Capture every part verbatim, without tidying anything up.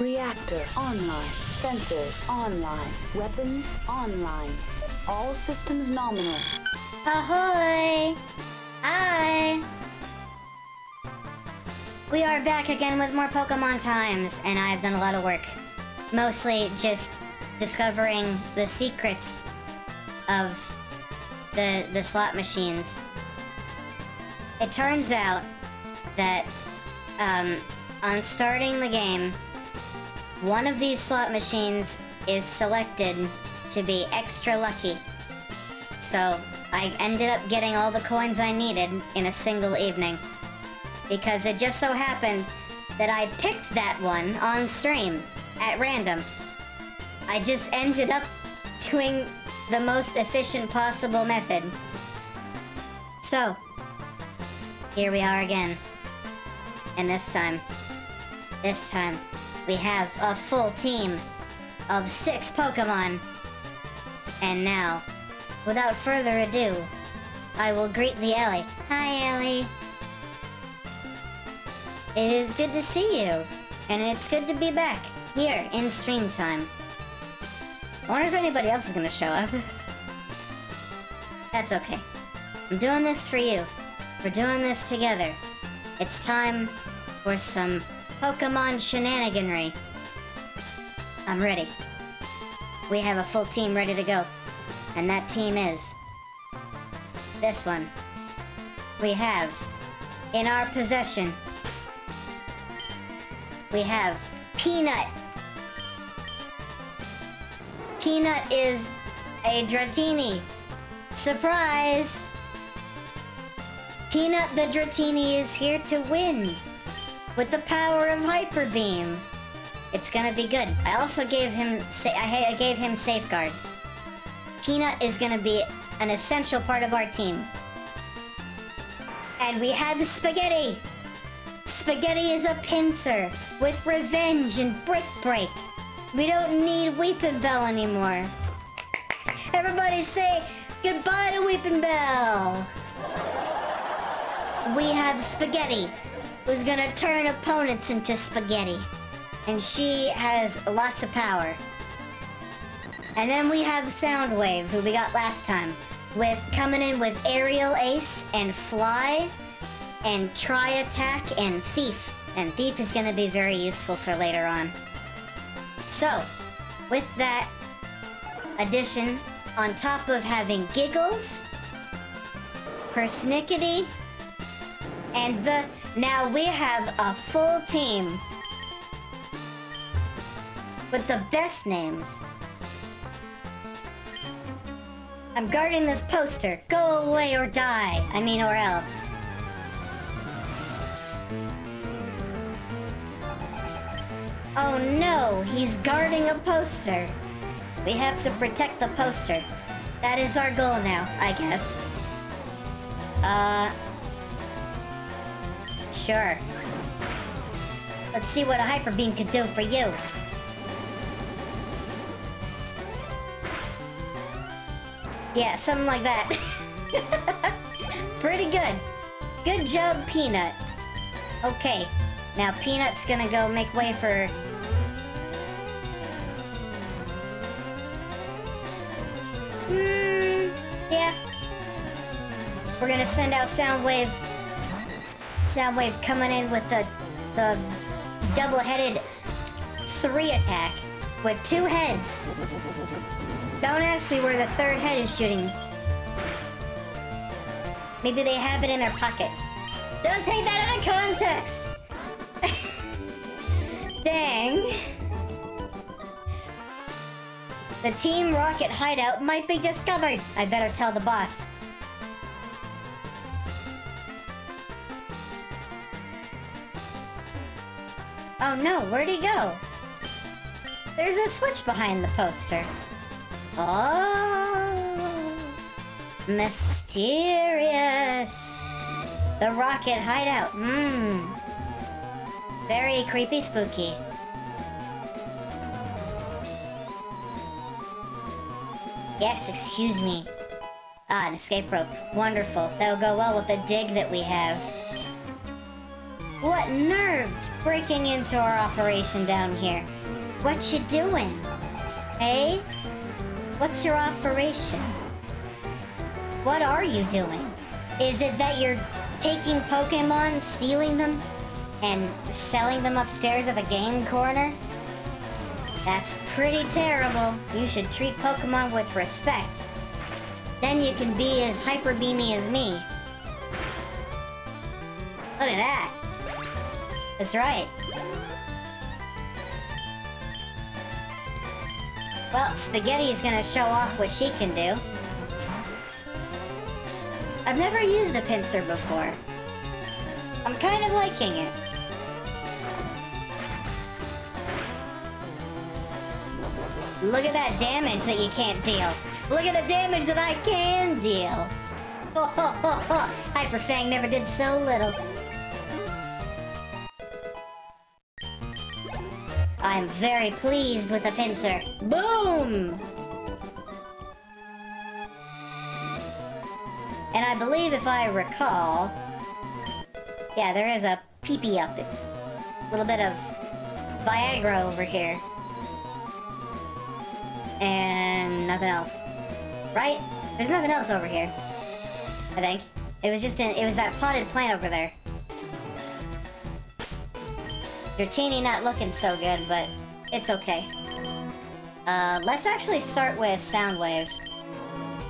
Reactor online. Sensors online. Weapons online. All systems nominal. Ahoy! Hi! We are back again with more Pokemon Times, and I've done a lot of work. Mostly just discovering the secrets of the, the slot machines. It turns out that um, on starting the game, one of these slot machines is selected to be extra lucky. So I ended up getting all the coins I needed in a single evening, because it just so happened that I picked that one on stream at random. I just ended up doing the most efficient possible method. So here we are again. And this time, this time, we have a full team of six Pokemon. And now, without further ado, I will greet the Ellie. Hi, Ellie. It is good to see you, and it's good to be back here in stream time. I wonder if anybody else is going to show up. That's okay. I'm doing this for you. We're doing this together. It's time for some Pokemon shenaniganry. I'm ready. We have a full team ready to go. And that team is... this one. We have... in our possession... we have... Peanut! Peanut is... a Dratini! Surprise! Peanut the Dratini is here to win! With the power of Hyper Beam! It's gonna be good. I also gave him... I gave him Safeguard. Peanut is gonna be an essential part of our team. And we have Spaghetti! Spaghetti is a Pincer with Revenge and Brick Break. We don't need Weepinbell anymore. Everybody say goodbye to Weepinbell! We have Spaghetti, who's gonna turn opponents into spaghetti. And she has lots of power. And then we have Soundwave, who we got last time, with coming in with Aerial Ace and Fly and Tri-Attack and Thief. And Thief is going to be very useful for later on. So, with that addition, on top of having Giggles, Persnickety, and the... now we have a full team with the best names. I'm guarding this poster. Go away or die. I mean, or else. Oh no, he's guarding a poster. We have to protect the poster. That is our goal now, I guess. Uh... Sure. Let's see what a Hyper Beam could do for you. Yeah, something like that. Pretty good. Good job, Peanut. Okay, now Peanut's gonna go make way for... Hmm, yeah. We're gonna send out Soundwave. Soundwave coming in with the, the double-headed three attack with two heads. Don't ask me where the third head is shooting. Maybe they have it in their pocket. Don't take that out of context! Dang. The Team Rocket hideout might be discovered. I better tell the boss. Oh no, where'd he go? There's a switch behind the poster. Oh, mysterious. The Rocket hideout. Hmm. Very creepy, spooky. Yes, excuse me. Ah, an escape rope. Wonderful. That'll go well with the dig that we have. What nerve breaking into our operation down here? What you doing? Hey? What's your operation? What are you doing? Is it that you're taking Pokemon, stealing them, and selling them upstairs at the game corner? That's pretty terrible. You should treat Pokemon with respect. Then you can be as hyper beamy as me. Look at that. That's right. Well, Spaghetti's gonna show off what she can do. I've never used a pincer before. I'm kind of liking it. Look at that damage that you can't deal. Look at the damage that I can deal. Ho, ho, ho, ho. Hyper Fang never did so little. I'm very pleased with the pincer. Boom! And I believe, if I recall... yeah, there is a pee-pee up it. A little bit of Viagra over here. And nothing else. Right? There's nothing else over here. I think. It was just in, it was that potted plant over there. Dratini not looking so good, but it's okay. Uh, let's actually start with Soundwave.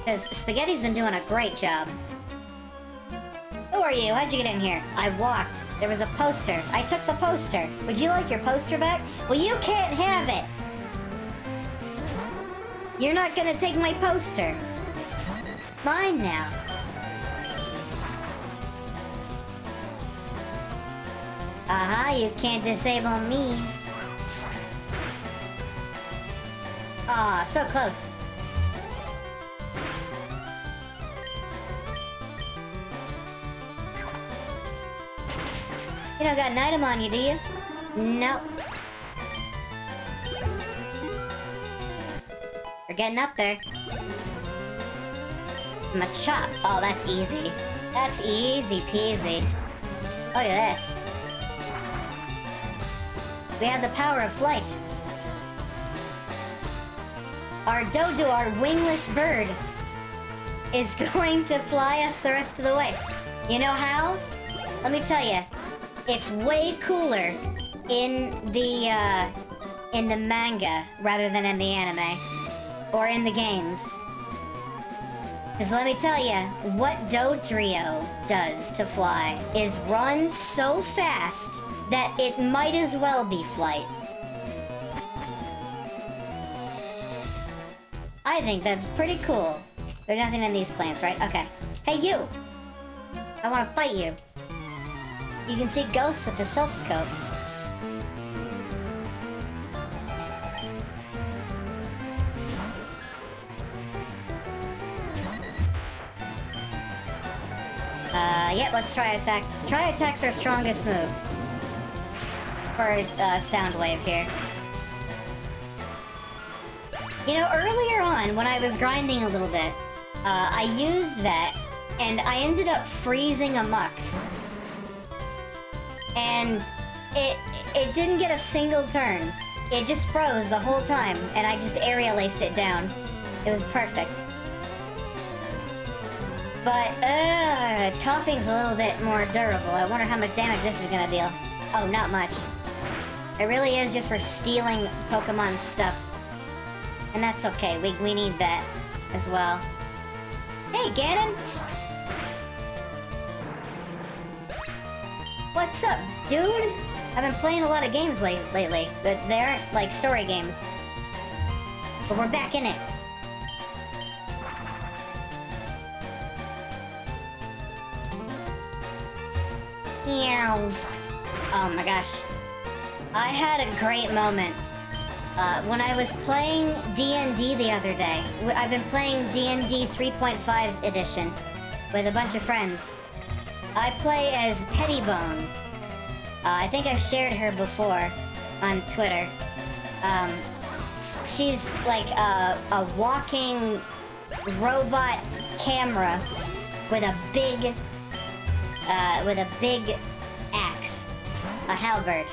Because Spaghetti's been doing a great job. Who are you? How'd you get in here? I walked. There was a poster. I took the poster. Would you like your poster back? Well, you can't have it! You're not gonna take my poster. Mine now. Aha, uh-huh, you can't disable me. Aw, oh, so close. You don't got an item on you, do you? Nope. We're getting up there. Machop. Oh, that's easy. That's easy peasy. Look at this. We have the power of flight. Our dodo, our wingless bird, is going to fly us the rest of the way. You know how? Let me tell you. It's way cooler in the, uh, in the manga rather than in the anime. Or in the games. Because let me tell you, what Dodrio does to fly is run so fast that it might as well be flight. I think that's pretty cool. There's nothing in these plants, right? Okay. Hey, you! I want to fight you. You can see ghosts with the Silph Scope. Uh, yeah, let's Tri-Attack. Tri-Attack's our strongest move. For, uh, Soundwave here. You know, earlier on, when I was grinding a little bit, uh, I used that, and I ended up freezing amok. And it it didn't get a single turn. It just froze the whole time, and I just aerial laced it down. It was perfect. But, uh, coughing's a little bit more durable. I wonder how much damage this is gonna deal. Oh, not much. It really is just for stealing Pokemon stuff. And that's okay. We, we need that as well. Hey, Ganon! What's up, dude? I've been playing a lot of games late, lately, but they aren't, like, story games. But we're back in it. Meow. Oh my gosh. I had a great moment. Uh, when I was playing D and D the other day. I've been playing D and D three point five edition with a bunch of friends. I play as Pettibone. Uh, I think I've shared her before on Twitter. Um, she's like a, a walking robot camera with a big, uh, with a big axe. a halberd.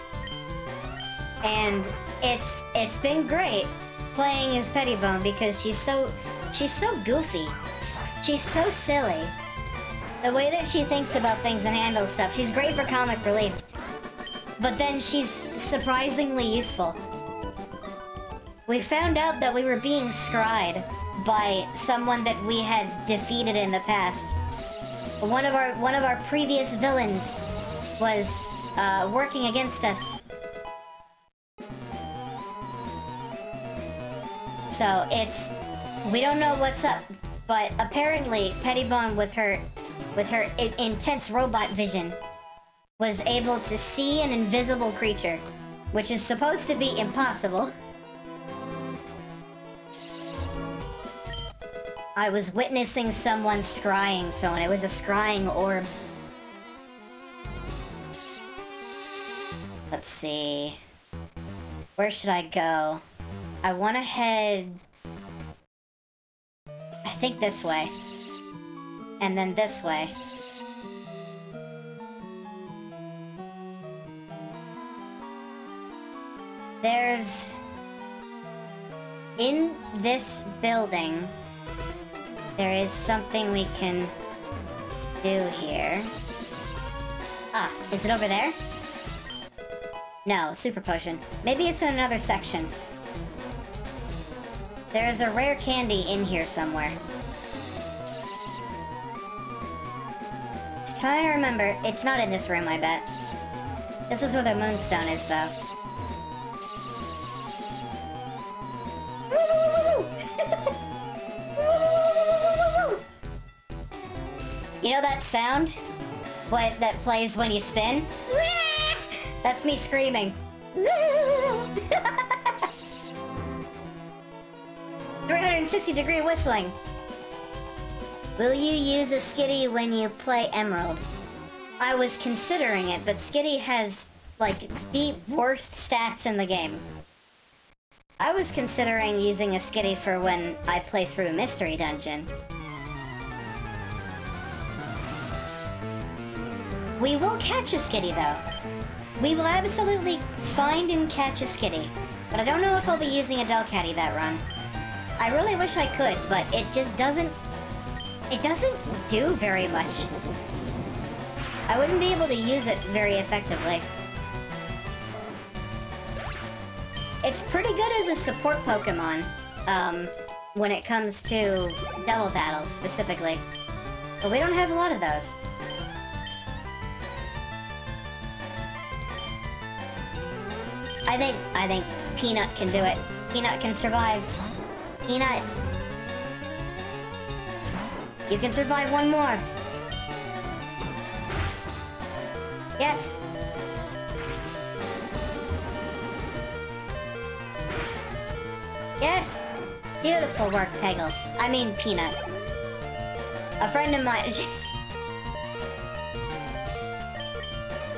And it's it's been great playing as Pettibone because she's so she's so goofy. She's so silly. The way that she thinks about things and handles stuff, she's great for comic relief. But then she's surprisingly useful. We found out that we were being scried by someone that we had defeated in the past. One of our one of our previous villains was uh, working against us. So it's we don't know what's up, but apparently Pettibone with her with her i- intense robot vision was able to see an invisible creature, which is supposed to be impossible. I was witnessing someone scrying someone. It was a scrying orb. Let's see. Where should I go? I want to head... I think this way. And then this way. There's... in this building... there is something we can do here. Ah, is it over there? No, super potion. Maybe it's in another section. There is a rare candy in here somewhere. Just trying to remember. It's not in this room, I bet. This is where the moonstone is, though. You know that sound? What that plays when you spin? That's me screaming. three sixty degree whistling. Will you use a Skitty when you play Emerald? I was considering it, but Skitty has, like, the worst stats in the game. I was considering using a Skitty for when I play through Mystery Dungeon. We will catch a Skitty, though. We will absolutely find and catch a Skitty. But I don't know if I'll be using a Delcatty that run. I really wish I could, but it just doesn't... it doesn't do very much. I wouldn't be able to use it very effectively. It's pretty good as a support Pokemon, um, when it comes to Devil battles, specifically. But we don't have a lot of those. I think, I think Peanut can do it. Peanut can survive. Peanut. You can survive one more. Yes. Yes. Beautiful work, Peggle. I mean, Peanut. A friend of mine...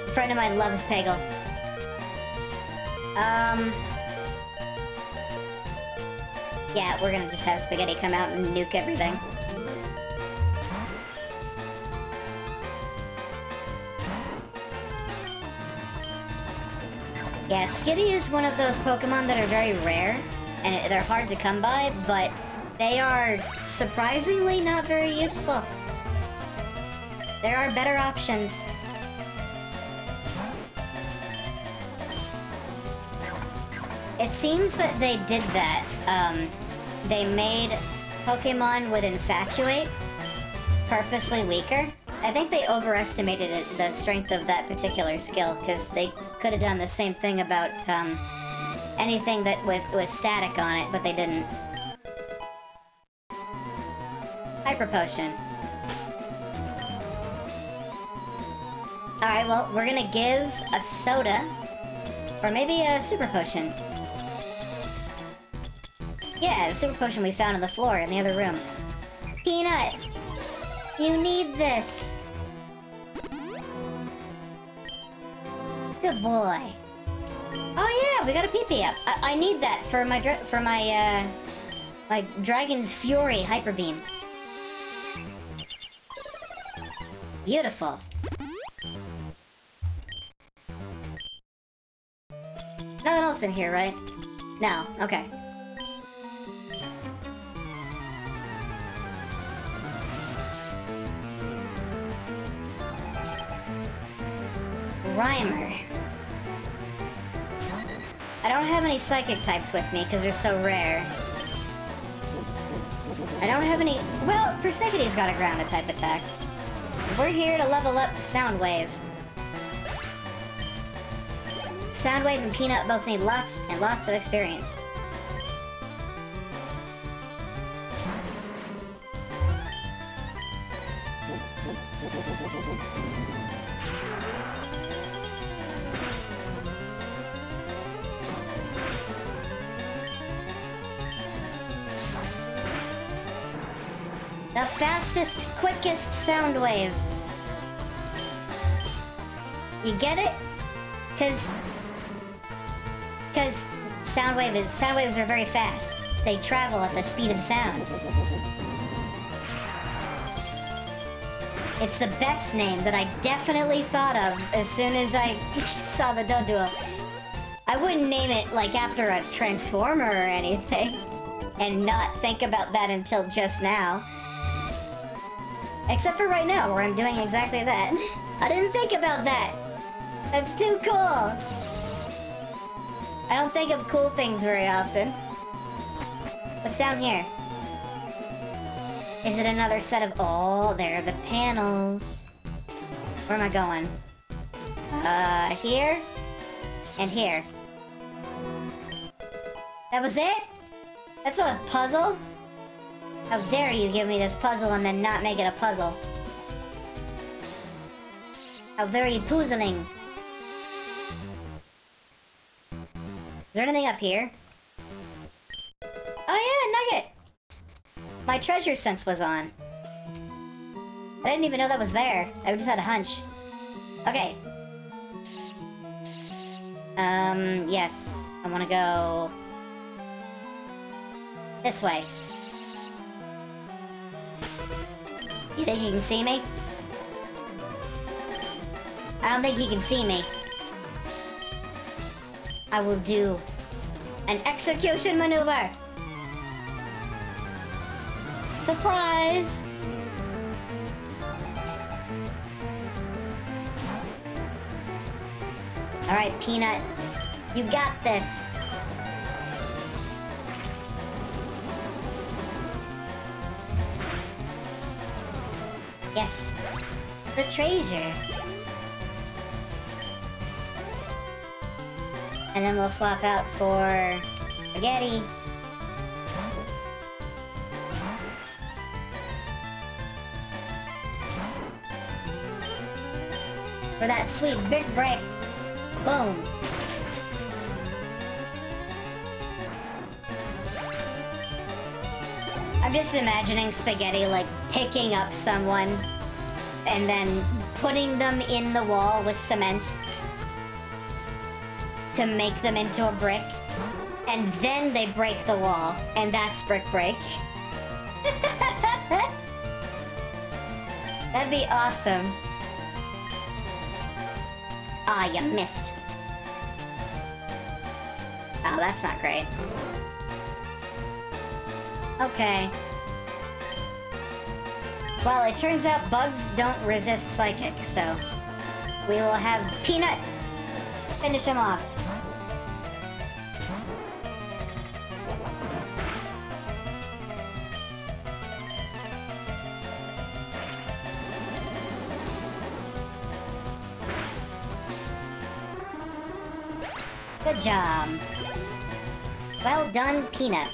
a friend of mine loves Peggle. Um, yeah, we're gonna just have Spaghetti come out and nuke everything. Yeah, Skitty is one of those Pokemon that are very rare, and they're hard to come by, but they are surprisingly not very useful. There are better options. It seems that they did that. Um, they made Pokemon with Infatuate purposely weaker. I think they overestimated it, the strength of that particular skill, because they could have done the same thing about um, anything that with, with static on it, but they didn't. Hyper Potion. Alright, well, we're gonna give a soda, or maybe a Super Potion. Yeah, the super potion we found on the floor in the other room. Peanut! You need this! Good boy. Oh yeah, we got a P P up. I, I need that for my dra for my uh my Dragon's Fury Hyper Beam. Beautiful. nothing else in here, right? No. Okay. Rhymer. I don't have any psychic types with me because they're so rare. I don't have any... Well, Persnickety's got a grounded type attack. We're here to level up Soundwave. Soundwave and Peanut both need lots and lots of experience. The fastest, quickest sound wave. You get it? Cause... Cause sound, wave is, sound waves are very fast. They travel at the speed of sound. It's the best name that I definitely thought of as soon as I saw the Dodrio. I wouldn't name it like after a transformer or anything. And not think about that until just now. Except for right now, where I'm doing exactly that. I didn't think about that! That's too cool! I don't think of cool things very often. What's down here? Is it another set of... Oh, there are the panels. Where am I going? Uh, here? And here. That was it? That's not a puzzle? How dare you give me this puzzle and then not make it a puzzle? How very puzzling. Is there anything up here? Oh yeah, nugget! My treasure sense was on. I didn't even know that was there. I just had a hunch. Okay. Um, yes. I wanna go... this way. You think he can see me? I don't think he can see me. I will do an execution maneuver! Surprise! Alright, Peanut. You got this! Yes. The treasure. And then we'll swap out for Spaghetti. For that sweet Brick Break. Boom. I'm just imagining Spaghetti, like, picking up someone and then putting them in the wall with cement to make them into a brick. And then they break the wall. And that's Brick Break. That'd be awesome. Ah, you missed. Oh, that's not great. Okay. Well, it turns out bugs don't resist psychic, so we will have Peanut finish him off. Good job. Well done, Peanut.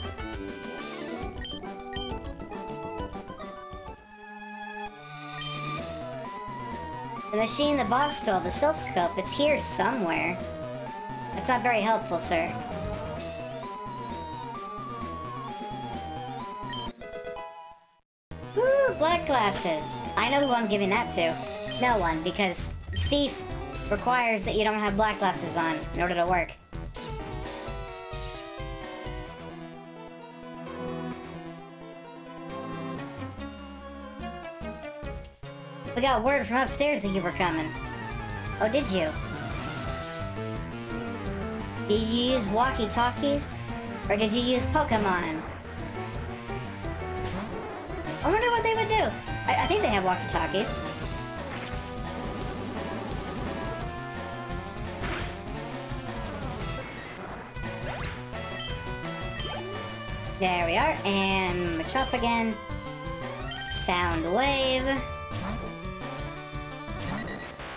The machine the boss stole, the Silph Scope, it's here somewhere. That's not very helpful, sir. Woo, black glasses. I know who I'm giving that to. No one, because Thief requires that you don't have black glasses on in order to work. We got word from upstairs that you were coming. Oh, did you? You use walkie-talkies? Or did you use Pokemon? I wonder what they would do. I, I think they have walkie-talkies. There we are, and Machop again. Soundwave.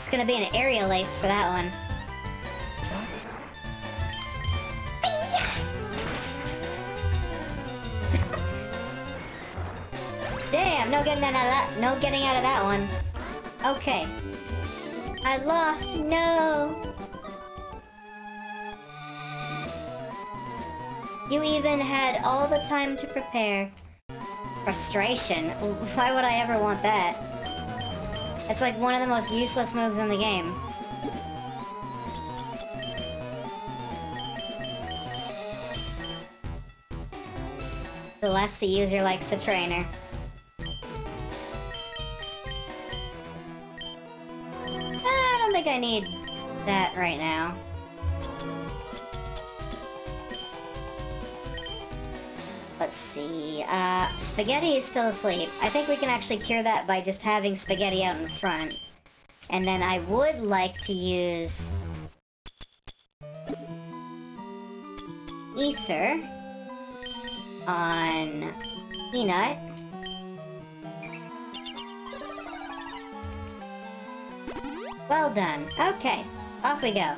It's gonna be an aerial ace for that one. Damn, no getting out of that. No getting out of that one. Okay. I lost. No. You even had all the time to prepare. Frustration. Why would I ever want that? It's like one of the most useless moves in the game. The less the user likes the trainer. I don't think I need that right now. Let's see, uh, Spaghetti is still asleep. I think we can actually cure that by just having Spaghetti out in front. And then I would like to use Ether on Peanut. Well done. Okay, off we go.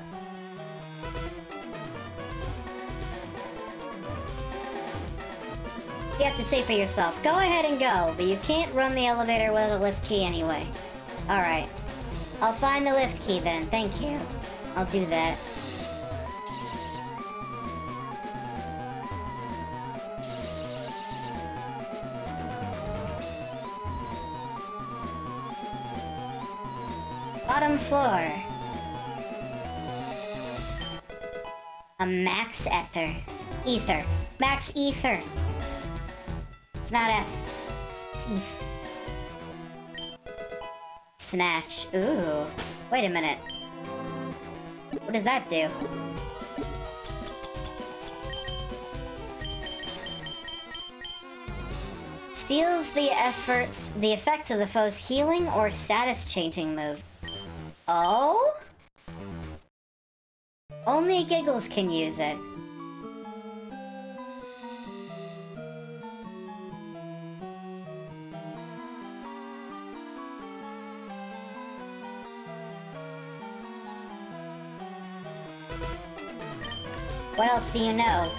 You have to see for yourself. Go ahead and go, but you can't run the elevator with a lift key anyway. Alright. I'll find the lift key then. Thank you. I'll do that. Bottom floor. A max ether. Ether. Max ether. It's not a... It's Snatch. Ooh. Wait a minute. What does that do? Steals the efforts... The effects of the foe's healing or status-changing move. Oh? Only Giggles can use it. What else do you know?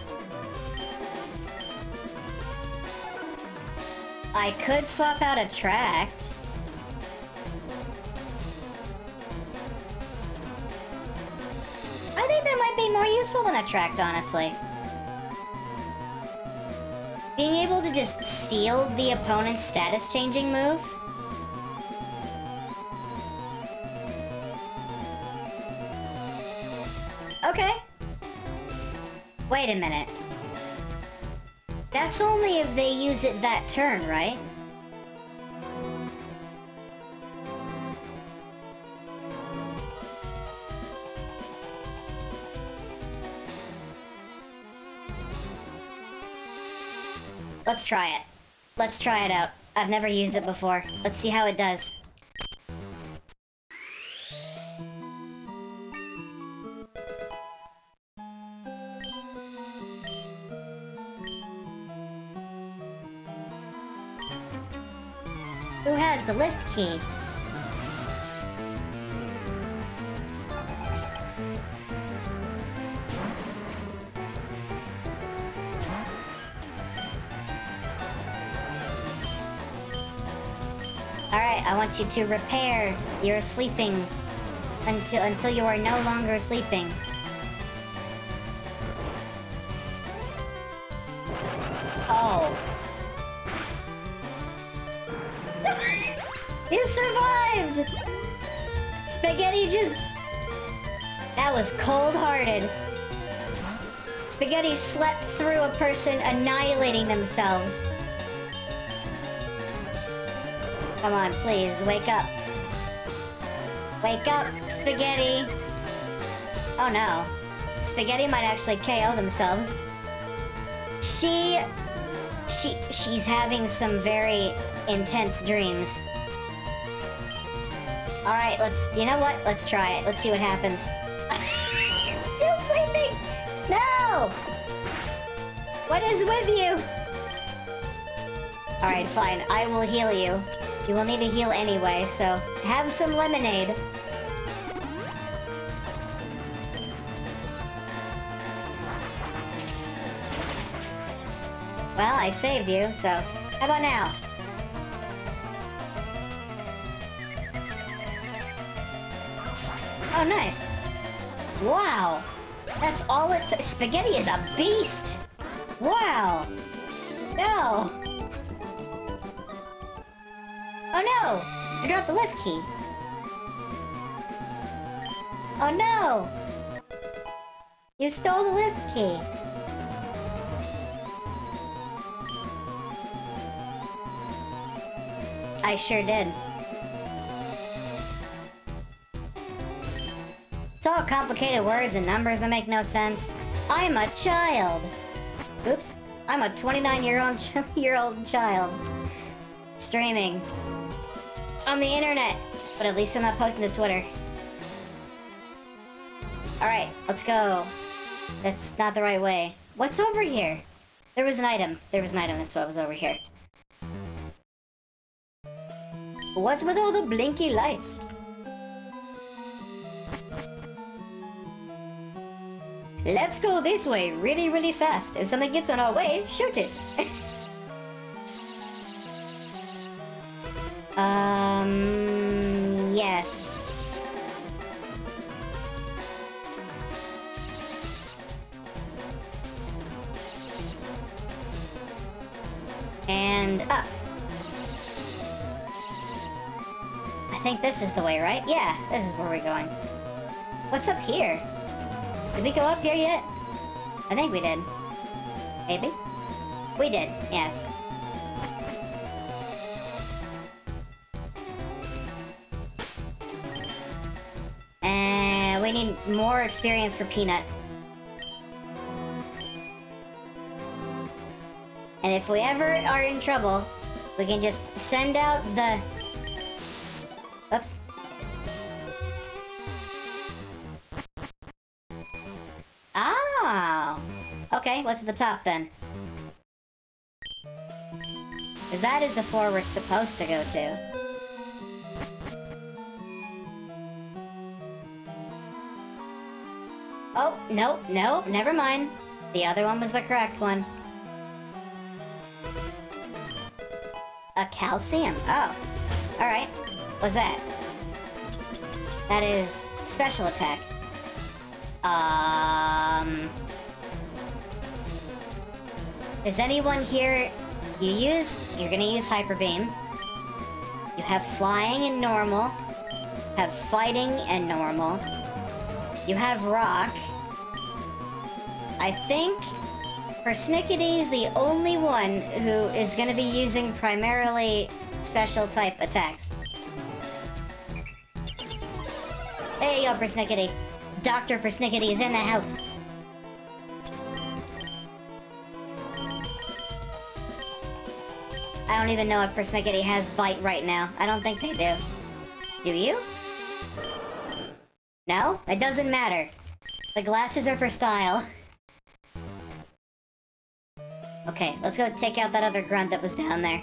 I could swap out Attract. I think that might be more useful than Attract, honestly. Being able to just steal the opponent's status-changing move? Okay. Wait a minute. That's only if they use it that turn, right? Let's try it. Let's try it out. I've never used it before. Let's see how it does. Who has the lift key? Alright, I want you to repair your sleeping until until you are no longer sleeping. Oh. You survived! Spaghetti just... That was cold-hearted. Spaghetti slept through a person annihilating themselves. Come on, please, wake up. Wake up, Spaghetti! Oh no. Spaghetti might actually K O themselves. She... She... She's having some very intense dreams. Alright, let's... You know what? Let's try it. Let's see what happens. Still sleeping! No! What is with you? Alright, fine. I will heal you. You will need to heal anyway, so... Have some lemonade. Well, I saved you, so... How about now? Oh, nice. Wow. That's all it took. Spaghetti is a beast. Wow. No. Oh, no. I dropped the left key. Oh, no. You stole the lift key. I sure did. It's all complicated words and numbers that make no sense. I'm a child. Oops. I'm a twenty-nine-year-old child. Streaming. On the internet. But at least I'm not posting to Twitter. Alright, let's go. That's not the right way. What's over here? There was an item. There was an item, that's why I was over here. What's with all the blinky lights? Let's go this way really, really fast. If something gets in our way, shoot it. um, yes. And up. I think this is the way, right? Yeah, this is where we're going. What's up here? Did we go up here yet? I think we did. Maybe? We did, yes. And we need more experience for Peanut. And if we ever are in trouble, we can just send out the... Oops. Okay, what's at the top then? Because that is the floor we're supposed to go to. Oh, no, no, never mind. The other one was the correct one. A calcium. Oh. Alright. What's that? That is special attack. Um... Is anyone here... You use... You're gonna use Hyper Beam. You have Flying and Normal. Have Fighting and Normal. You have Rock. I think... Persnickety's the only one who is gonna be using primarily special type attacks. Hey, yo, Persnickety. Doctor Persnickety is in the house. I don't even know if Persnickety has Bite right now. I don't think they do. Do you? No? It doesn't matter. The glasses are for style. Okay, let's go take out that other grunt that was down there.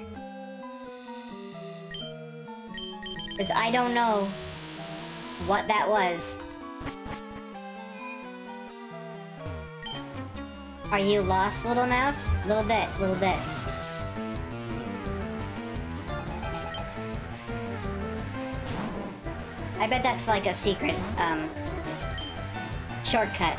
Because I don't know what that was. Are you lost, little mouse? Little bit, little bit. I bet that's like a secret, um, shortcut.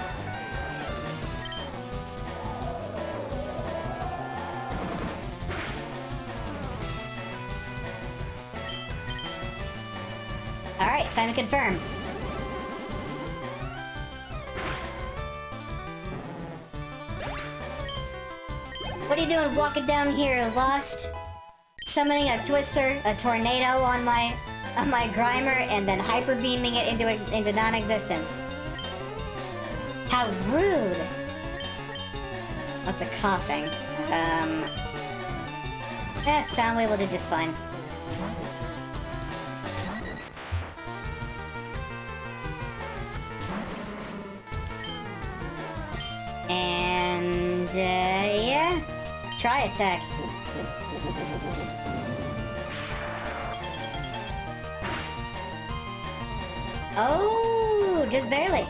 Alright, time to confirm. What are you doing walking down here, lost? Summoning a Twister, a tornado on my... on my Grimer and then hyper beaming it into into non-existence. How rude! Lots of coughing. Um, yeah, Soundwave will do just fine. And, uh, yeah. Tri-Attack. Oh, just barely.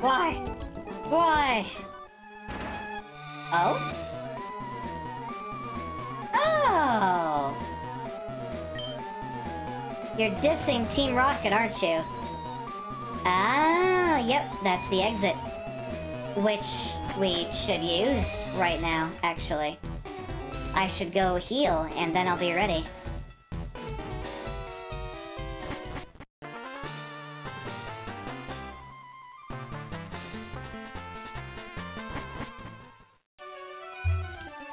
Why? Why? Oh? Oh! You're dissing Team Rocket, aren't you? Ah, yep, that's the exit. Which we should use right now, actually. I should go heal, and then I'll be ready.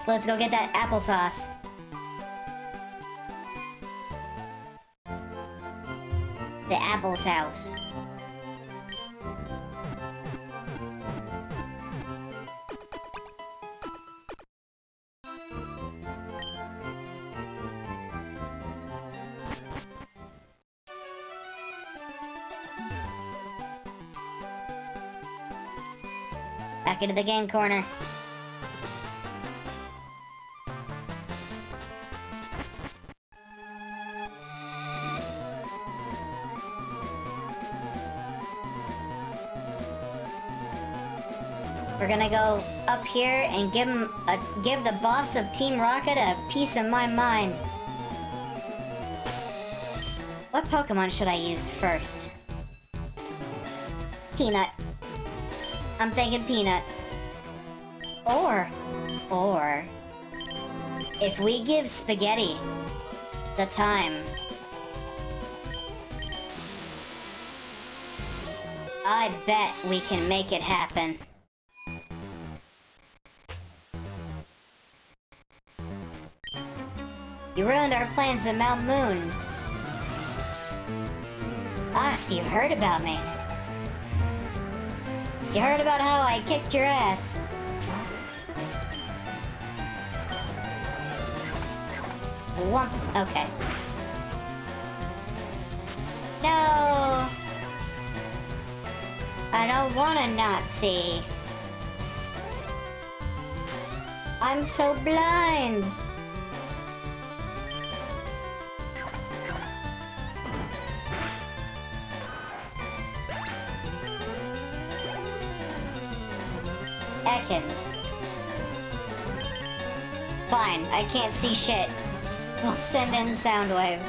Let's go get that applesauce. The applesauce. Back into the game corner. We're gonna go up here and give him a, give the boss of Team Rocket a piece of my mind. What Pokemon should I use first? Peanut. I'm thinking Peanut. Or, or, if we give Spaghetti the time, I bet we can make it happen. You ruined our plans at Mount Moon. Ah, so you heard about me. You heard about how I kicked your ass. Whoop. Okay. No! I don't want to not see. I'm so blind! Ekans. Fine, I can't see shit. We'll send in Soundwave.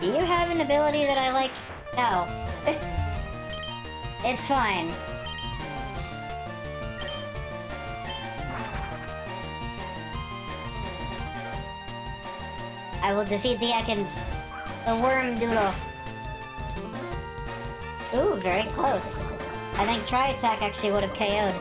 Do you have an ability that I like? No. It's fine. I will defeat the Ekans, the Worm Doodle. Ooh, very close. I think Tri-Attack actually would have K O'd.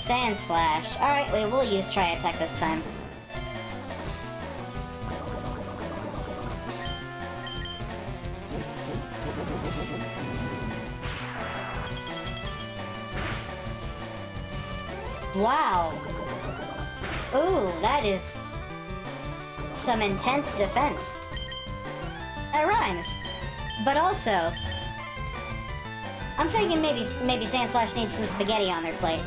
Sand Slash. Alright, we will use Tri-Attack this time. Wow. Ooh, that is some intense defense. That rhymes. But also, I'm thinking maybe maybe Sand Slash needs some spaghetti on their plate.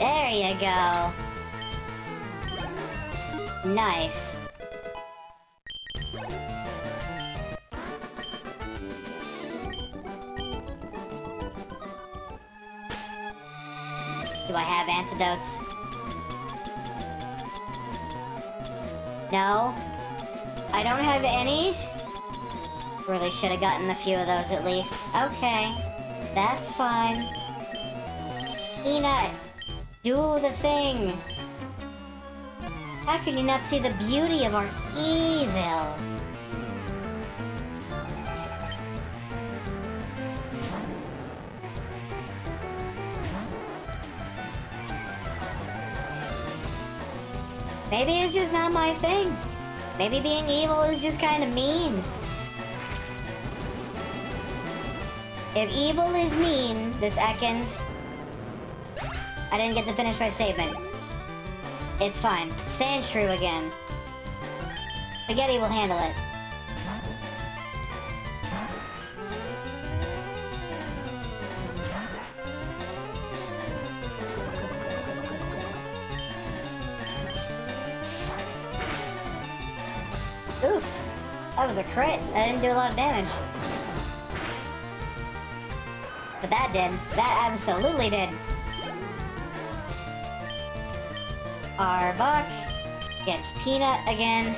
There you go. Nice. Do I have antidotes? No. I don't have any? Really should have gotten a few of those at least. Okay. That's fine. Peanut, do the thing. How can you not see the beauty of our evil? Maybe it's just not my thing. Maybe being evil is just kind of mean. If evil is mean, this Ekans... I didn't get to finish my statement. It's fine. Sand shrew again. Spaghetti will handle it. Oof. That was a crit. I didn't do a lot of damage. But that did. That absolutely did. Our buck gets Peanut again.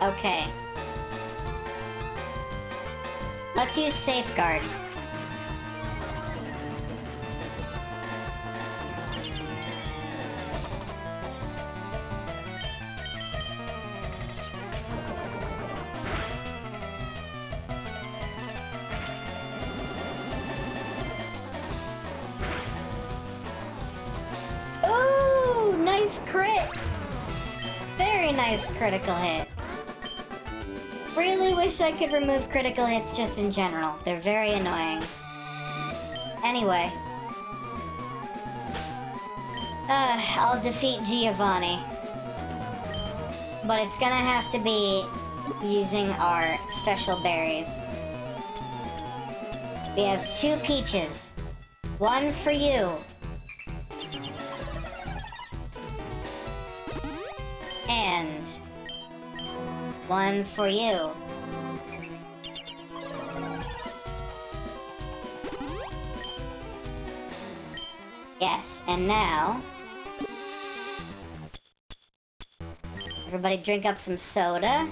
Okay. Let's use Safeguard. Critical hit. Really wish I could remove critical hits just in general. They're very annoying. Anyway. Uh, I'll defeat Giovanni. But it's gonna have to be using our special berries. We have two peaches. One for you. And one for you. Yes, and now everybody drink up some soda.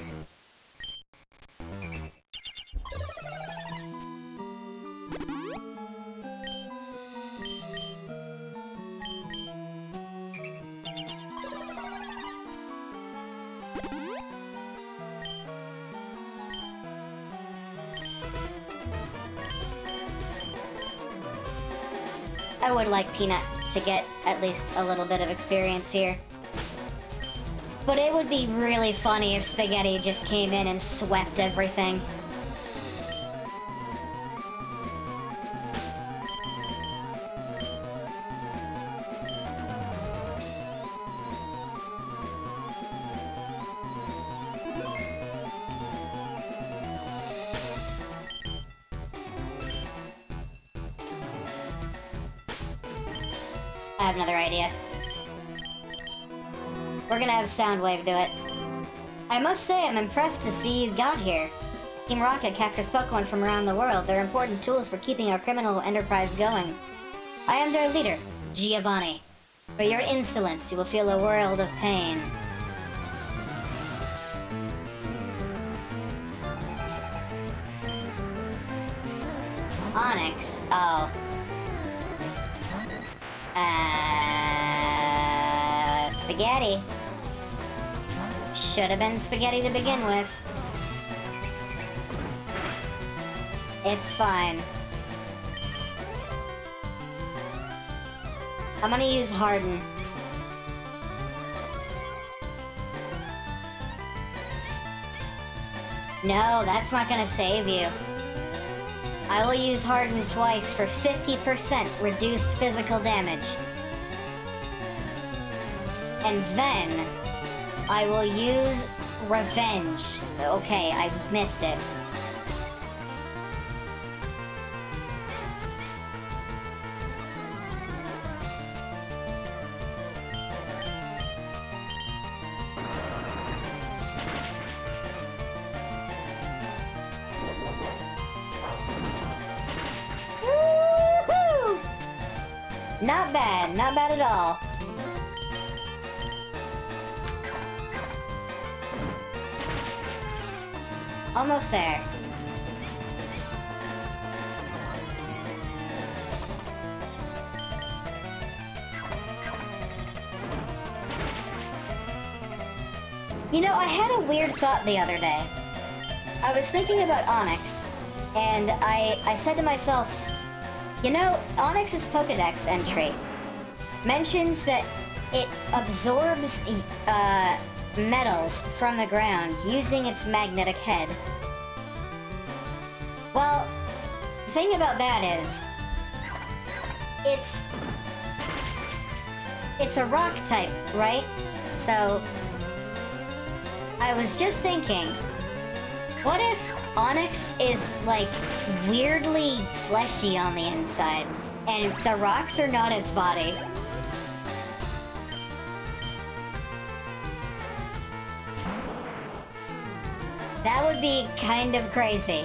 Like Peanut to get at least a little bit of experience here. But it would be really funny if Spaghetti just came in and swept everything. I have another idea. We're gonna have Soundwave do it. I must say, I'm impressed to see you got here. Team Rocket captures Pokemon from around the world. They're important tools for keeping our criminal enterprise going. I am their leader, Giovanni. For your insolence, you will feel a world of pain. Onyx. Oh. Uh, spaghetti. Should have been Spaghetti to begin with. It's fine. I'm gonna use Harden. No, that's not gonna save you. I will use Harden twice for fifty percent reduced physical damage. And then I will use Revenge. Okay, I missed it. Not bad. Not bad at all. Almost there. You know, I had a weird thought the other day. I was thinking about Onyx, and I, I said to myself, you know, Onyx's Pokedex entry mentions that it absorbs uh, metals from the ground using its magnetic head. Well, the thing about that is, it's, it's a rock type, right? So, I was just thinking, what if Onyx is, like, weirdly fleshy on the inside, and the rocks are not its body? That would be kind of crazy.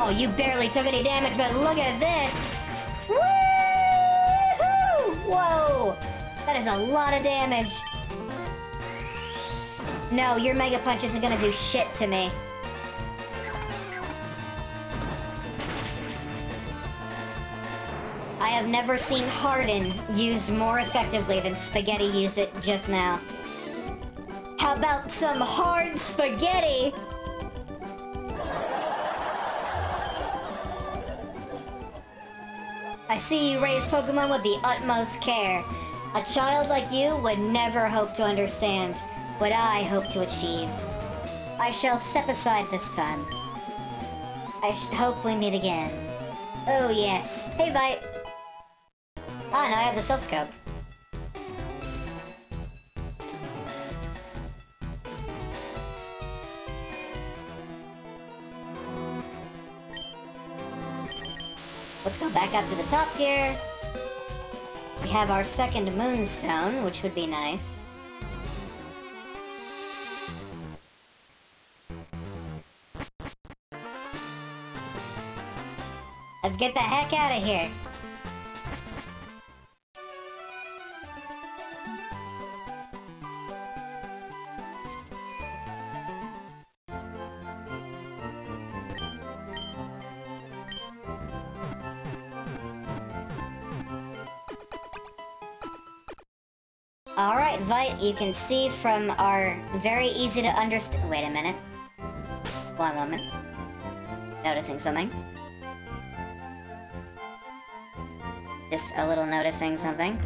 Oh, you barely took any damage, but look at this! Woo-hoo! Whoa! That is a lot of damage. No, your Mega Punch isn't gonna do shit to me. I have never seen Harden used more effectively than Spaghetti used it just now. How about some hard spaghetti? I see you raise Pokemon with the utmost care. A child like you would never hope to understand what I hope to achieve. I shall step aside this time. I sh hope we meet again. Oh yes. Hey, Vite. Ah, now I have the Silph Scope. Let's go back up to the top here. We have our second Moonstone, which would be nice. Let's get the heck out of here. Alright, Vite, you can see from our very easy to understand... Wait a minute. One moment. Noticing something. Just a little noticing something.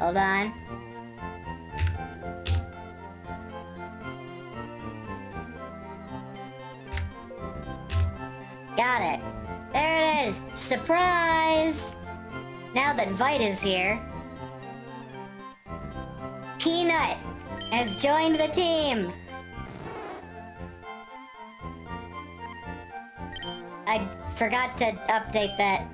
Hold on. Got it. There it is. Surprise! Now that Vite is here, Peanut has joined the team. I forgot to update that.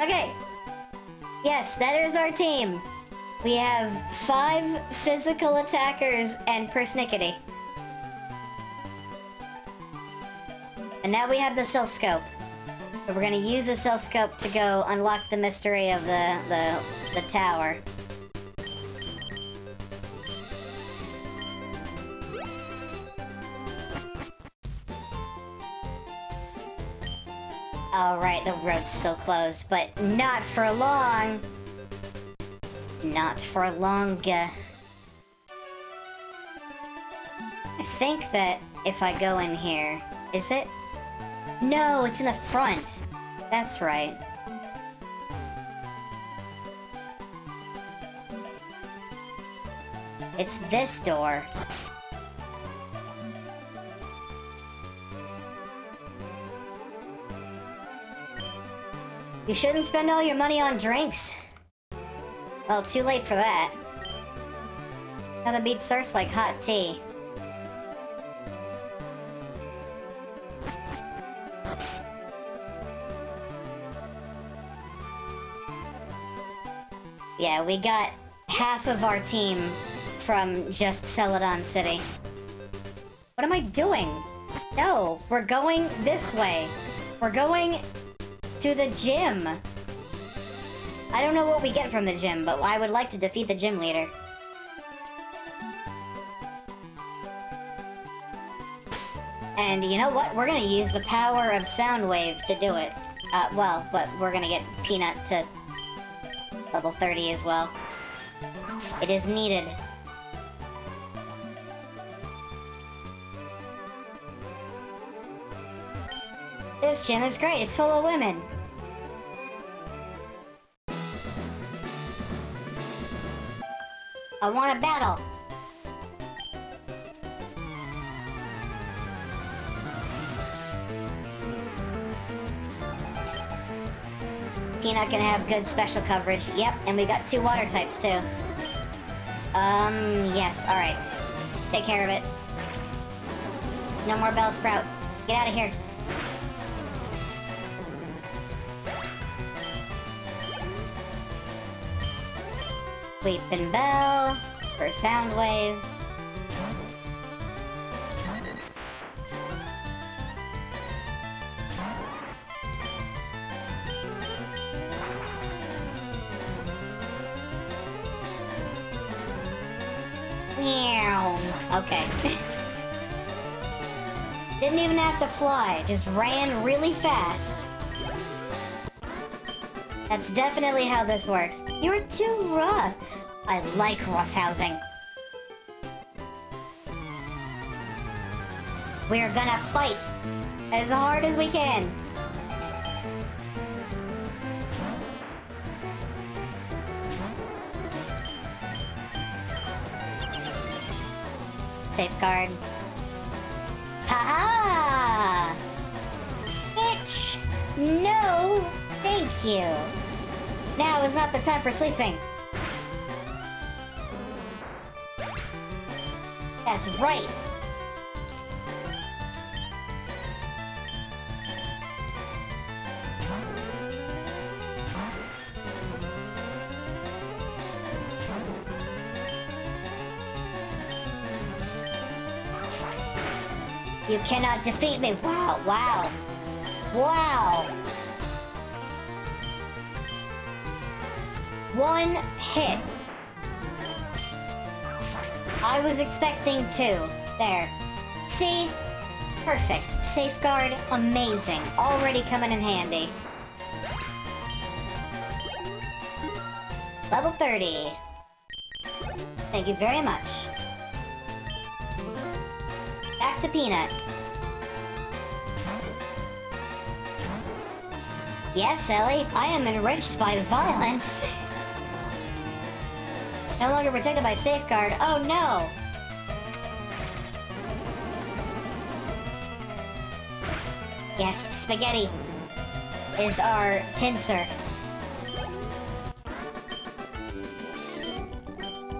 Okay. Yes, that is our team. We have five physical attackers and Persnickety. And now we have the Silph Scope. So we're gonna use the Silph Scope to go unlock the mystery of the, the, the tower. Alright, the road's still closed, but not for long. Not for long. I think that if I go in here, is it? No, it's in the front. That's right. It's this door. You shouldn't spend all your money on drinks. Well, too late for that. Nothing beats thirst like hot tea. Yeah, we got half of our team from just Celadon City. What am I doing? No, we're going this way. We're going to the gym. I don't know what we get from the gym, but I would like to defeat the gym leader. And you know what? We're gonna use the power of Soundwave to do it. Uh, well, but we're gonna get Peanut to level thirty as well. It is needed. This gym is great. It's full of women. I want a battle. Peanut can have good special coverage. Yep, and we got two water types too. Um, yes, alright. Take care of it. No more Bellsprout. Get out of here. Weepinbell for Soundwave. Okay. Didn't even have to fly, just ran really fast. That's definitely how this works. You were too rough. I like roughhousing. We're gonna fight as hard as we can. Safeguard. Ha-ha! Bitch! No! Thank you! Now is not the time for sleeping. That's right! You cannot defeat me. Wow, wow. Wow. One hit. I was expecting two. There. See? Perfect. Safeguard, amazing. Already coming in handy. Level thirty. Thank you very much. Back to Peanut. Yes, Ellie, I am enriched by violence. No longer protected by Safeguard. Oh no! Yes, Spaghetti is our Pincer.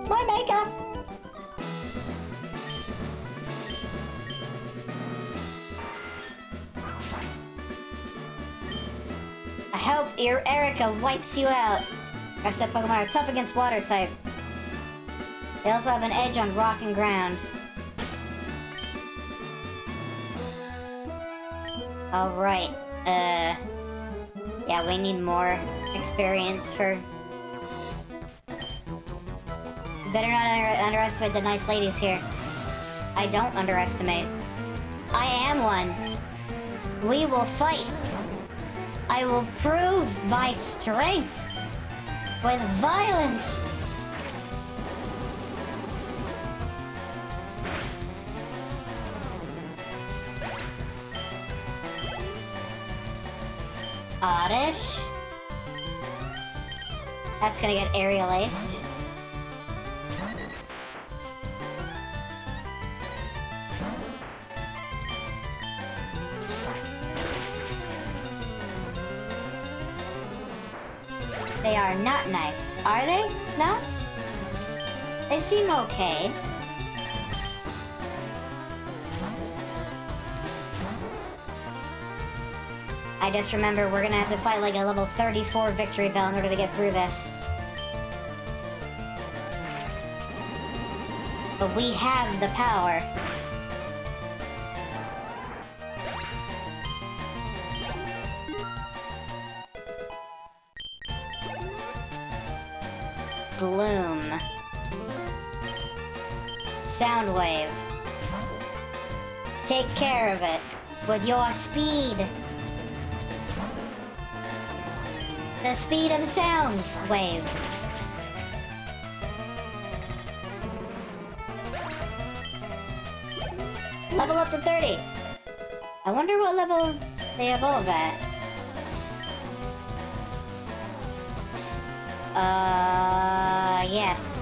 My makeup! I hope Erica wipes you out. Our set Pokemon are tough against water type. They also have an edge on rock and ground. Alright, uh... yeah, we need more experience for... Better not under underestimate the nice ladies here. I don't underestimate. I am one. We will fight. I will prove my strength with violence. Oddish. That's gonna get aerial aced. They are not nice. Are they not? They seem okay. I just remember we're gonna have to fight like a level thirty-four Victory Bell in order to get through this. but we have the power. Gloom. Soundwave. Take care of it with your speed. The speed of sound wave. Level up to thirty. I wonder what level they evolve at. Uh, yes.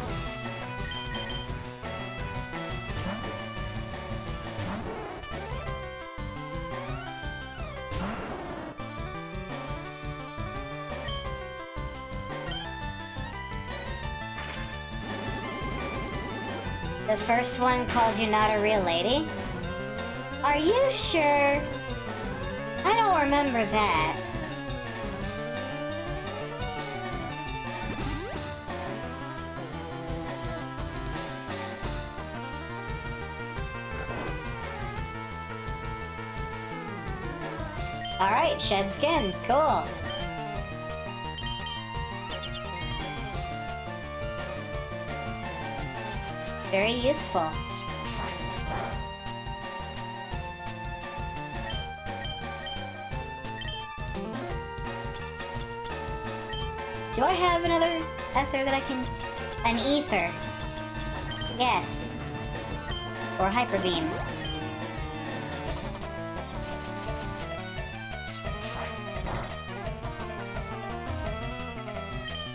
The first one called you not a real lady? Are you sure? I don't remember that. Alright, shed skin. Cool. Very useful. Do I have another ether that I can... An ether. Yes. Or Hyper Beam.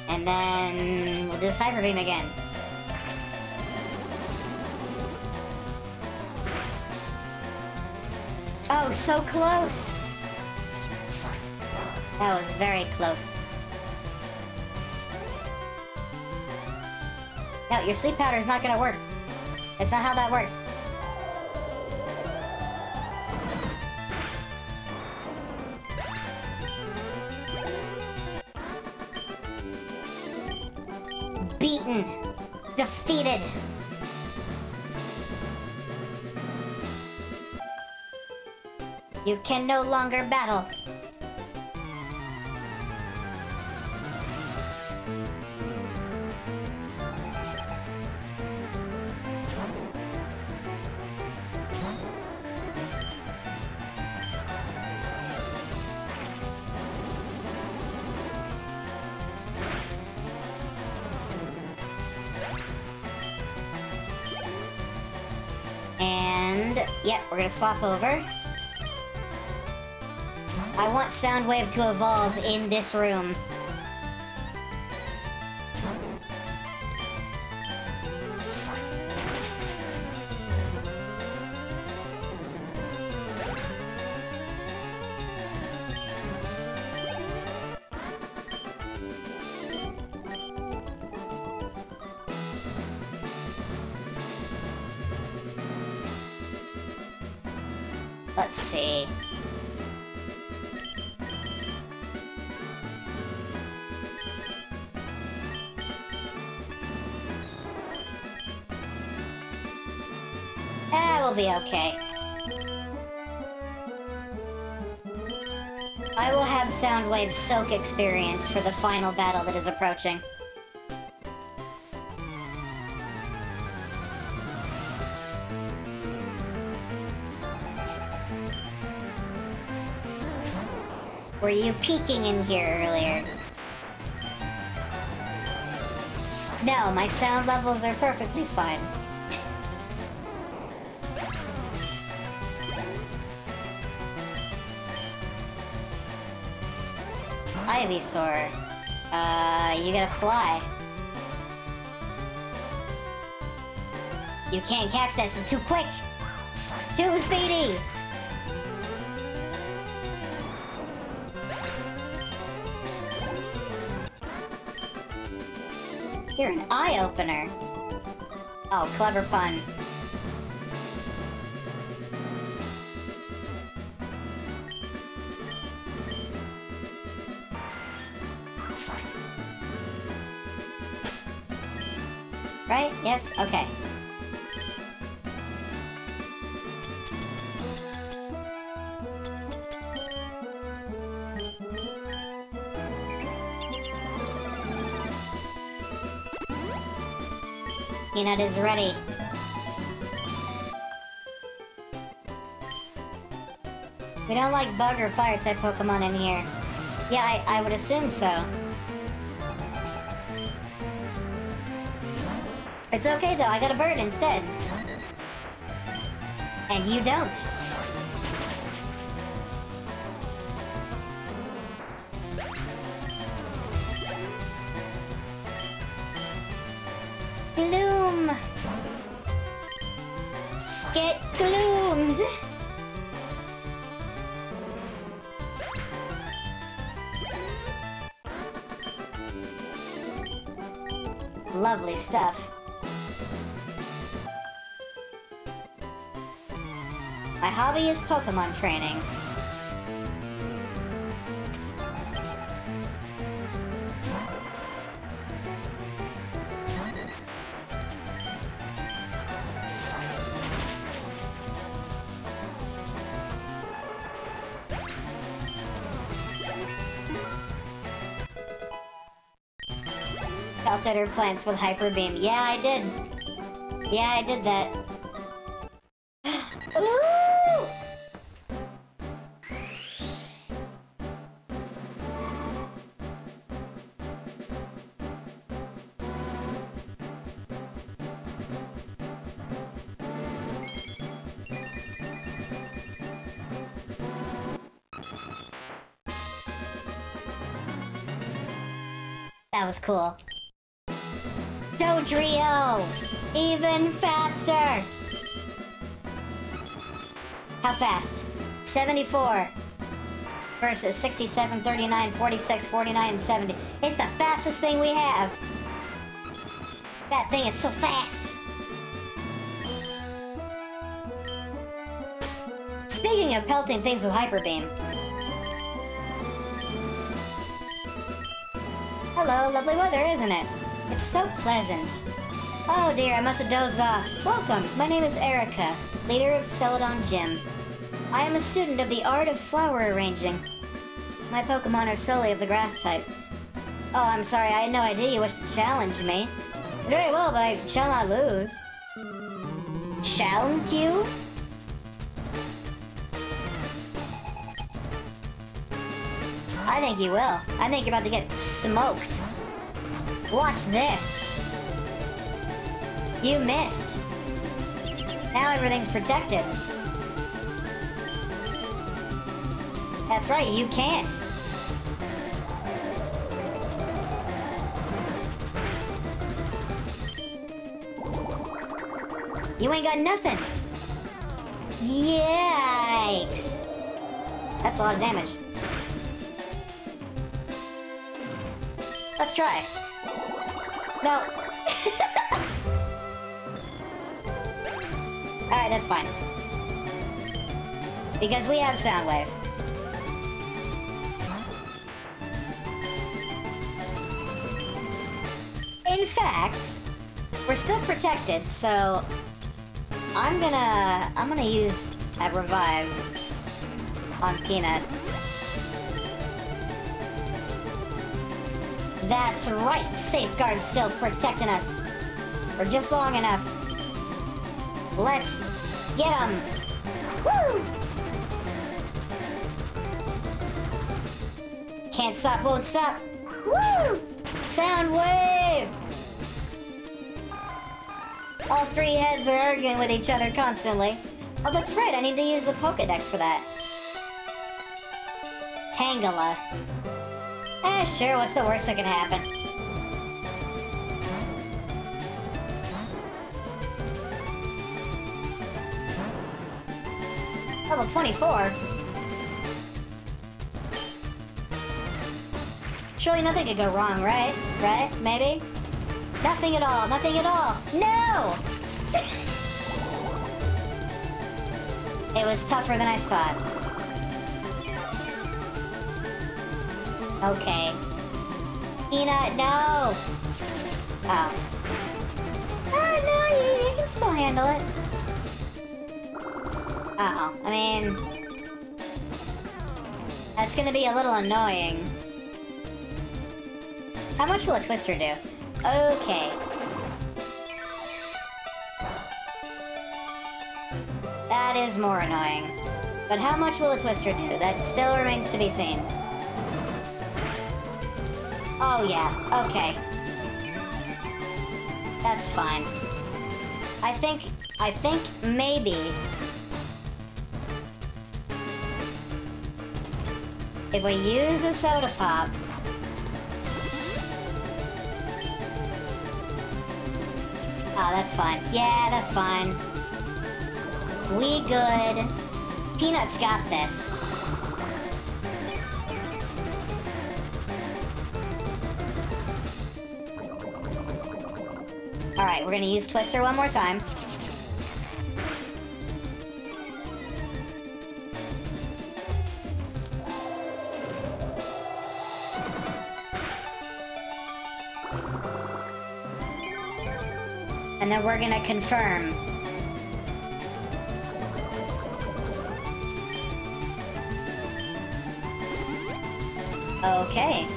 And then... we'll do this Hyper Beam again. Oh, so close! That was very close. No, your sleep powder is not gonna work. That's not how that works. Beaten. Defeated. You can no longer battle. And... yep, we're gonna swap over. I want Soundwave to evolve in this room. Let's see. Be okay. I will have Soundwave's soak experience for the final battle that is approaching. Were you peeking in here earlier? No, my sound levels are perfectly fine. Ivysaur. Uh, you gotta fly. You can't catch this, it's too quick! Too speedy! You're an eye-opener. Oh, clever pun. Right? Yes? Okay. Peanut is ready. We don't like bug or fire type Pokemon in here. Yeah, I, I would assume so. It's okay though, I got a bird instead. And you don't. Gloom! Get gloomed! Lovely stuff. My hobby is Pokemon training. Her plants with Hyper Beam. Yeah, I did. Yeah, I did that. Ooh! That was cool. Dodrio! Even faster! How fast? seventy-four versus sixty-seven, thirty-nine, forty-six, forty-nine, and seventy. It's the fastest thing we have! That thing is so fast! Speaking of pelting things with Hyper Beam... Hello, lovely weather, isn't it? It's so pleasant. Oh dear, I must have dozed off. Welcome! My name is Erica, leader of Celadon Gym. I am a student of the art of flower arranging. My Pokemon are solely of the grass type. Oh, I'm sorry, I had no idea you wished to challenge me. Very well, but I shall not lose. Challenge you? I think you will. I think you're about to get smoked. Watch this! You missed! Now everything's protected. That's right, you can't! You ain't got nothing! Yikes! That's a lot of damage. Let's try. No. Alright, that's fine. Because we have Soundwave. In fact, we're still protected, so I'm gonna I'm gonna use a revive on Peanut. That's right! Safeguard's still protecting us for just long enough. Let's get 'em! Woo! Can't stop, won't stop! Woo! Soundwave! All three heads are arguing with each other constantly. Oh, that's right, I need to use the Pokédex for that. Tangela. Eh, sure, what's the worst that can happen? Level twenty-four? Surely nothing could go wrong, right? Right? Maybe? Nothing at all, nothing at all! No! It was tougher than I thought. Okay. Peanut, no! Oh. Oh, no, you, you can still handle it. Uh-oh. I mean... That's gonna be a little annoying. How much will a Twister do? Okay. That is more annoying. But how much will a Twister do? That still remains to be seen. Oh yeah, okay. That's fine. I think, I think maybe... if we use a soda pop... Oh, that's fine. Yeah, that's fine. We good. Peanut's got this. Alright, we're gonna use Twister one more time. And then we're gonna confirm. Okay.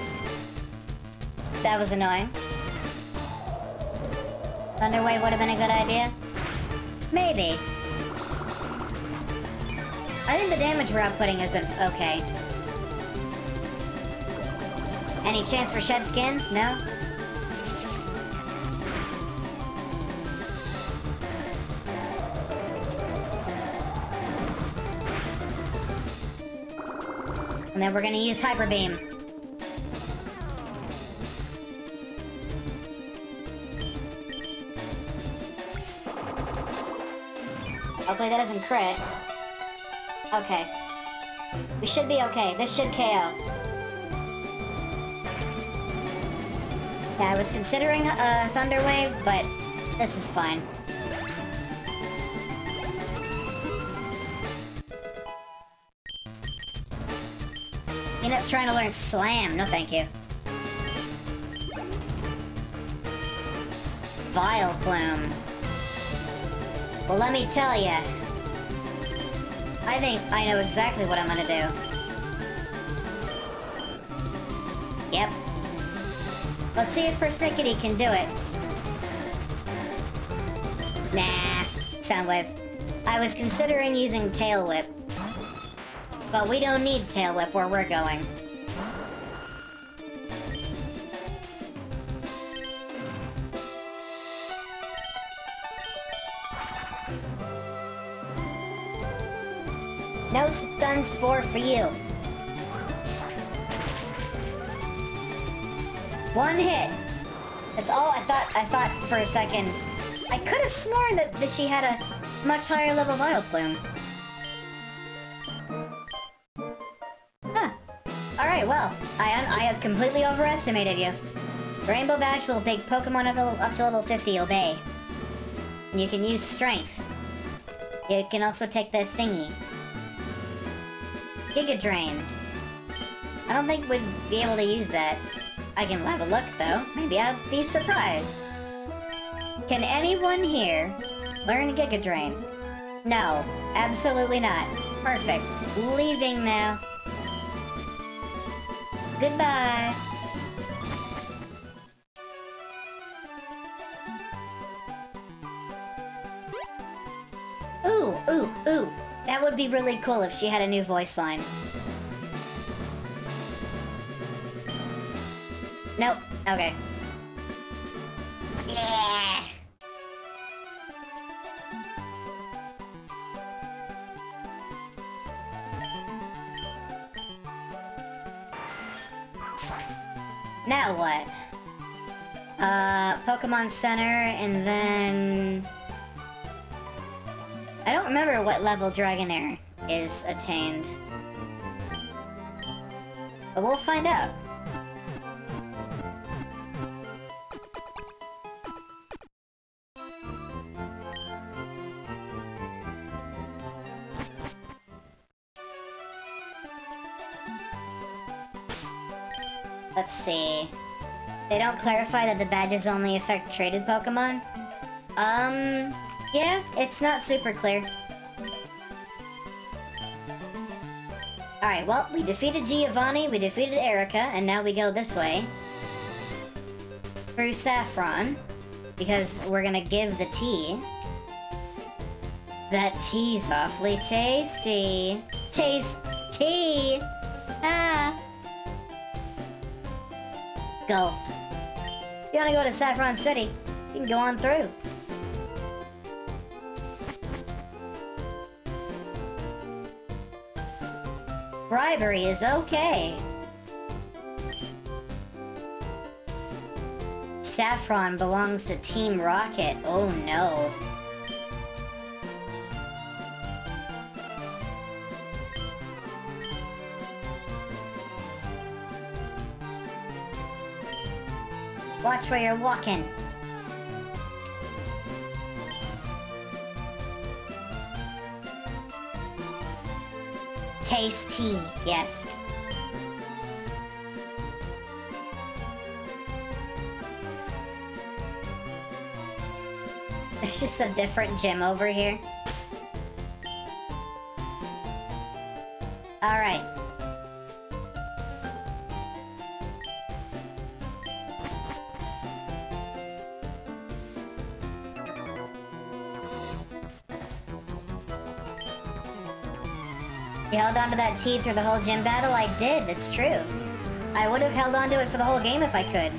That was annoying. Thunderwave would have been a good idea? Maybe. I think the damage we're outputting has been okay. Any chance for Shed Skin? No? And then we're gonna use Hyper Beam. Hopefully that doesn't crit. Okay. We should be okay. This should K O. Yeah, I was considering a, a Thunder Wave, but this is fine. Peanut's trying to learn Slam. No, thank you. Vileplume. Well, let me tell you. I think I know exactly what I'm gonna do. Yep. Let's see if Persnickety can do it. Nah. Soundwave. I was considering using Tail Whip. But we don't need Tail Whip where we're going. No Stun Spore for you. One hit. That's all I thought. I thought for a second. I could have sworn that, that she had a much higher level Vileplume. Huh. Alright, well, I, I completely overestimated you. Rainbow Badge will make Pokemon up to level fifty obey. And you can use Strength. You can also take this thingy. Giga Drain. I don't think we'd be able to use that. I can have a look, though. Maybe I'd be surprised. Can anyone here learn Giga Drain? No. Absolutely not. Perfect. Leaving now. Goodbye. Ooh, ooh, ooh. That would be really cool if she had a new voice line. Nope. Okay. Yeah. Now what? Uh, Pokemon Center, and then... I don't remember what level Dragonair is attained. But we'll find out. Let's see. They don't clarify that the badges only affect traded Pokemon? Um... Yeah, it's not super clear. Alright, well, we defeated Giovanni, we defeated Erica, and now we go this way. Through Saffron, because we're gonna give the tea. That tea's awfully tasty. Taste tea. Ah. Gulp. If you want to go to Saffron City, you can go on through. Bribery is okay. Saffron belongs to Team Rocket. Oh no. Watch where you're walking. Taste tea, yes. There's just a different gym over here. Alright. You held onto that tea through the whole gym battle? I did, it's true. I would have held onto it for the whole game if I could.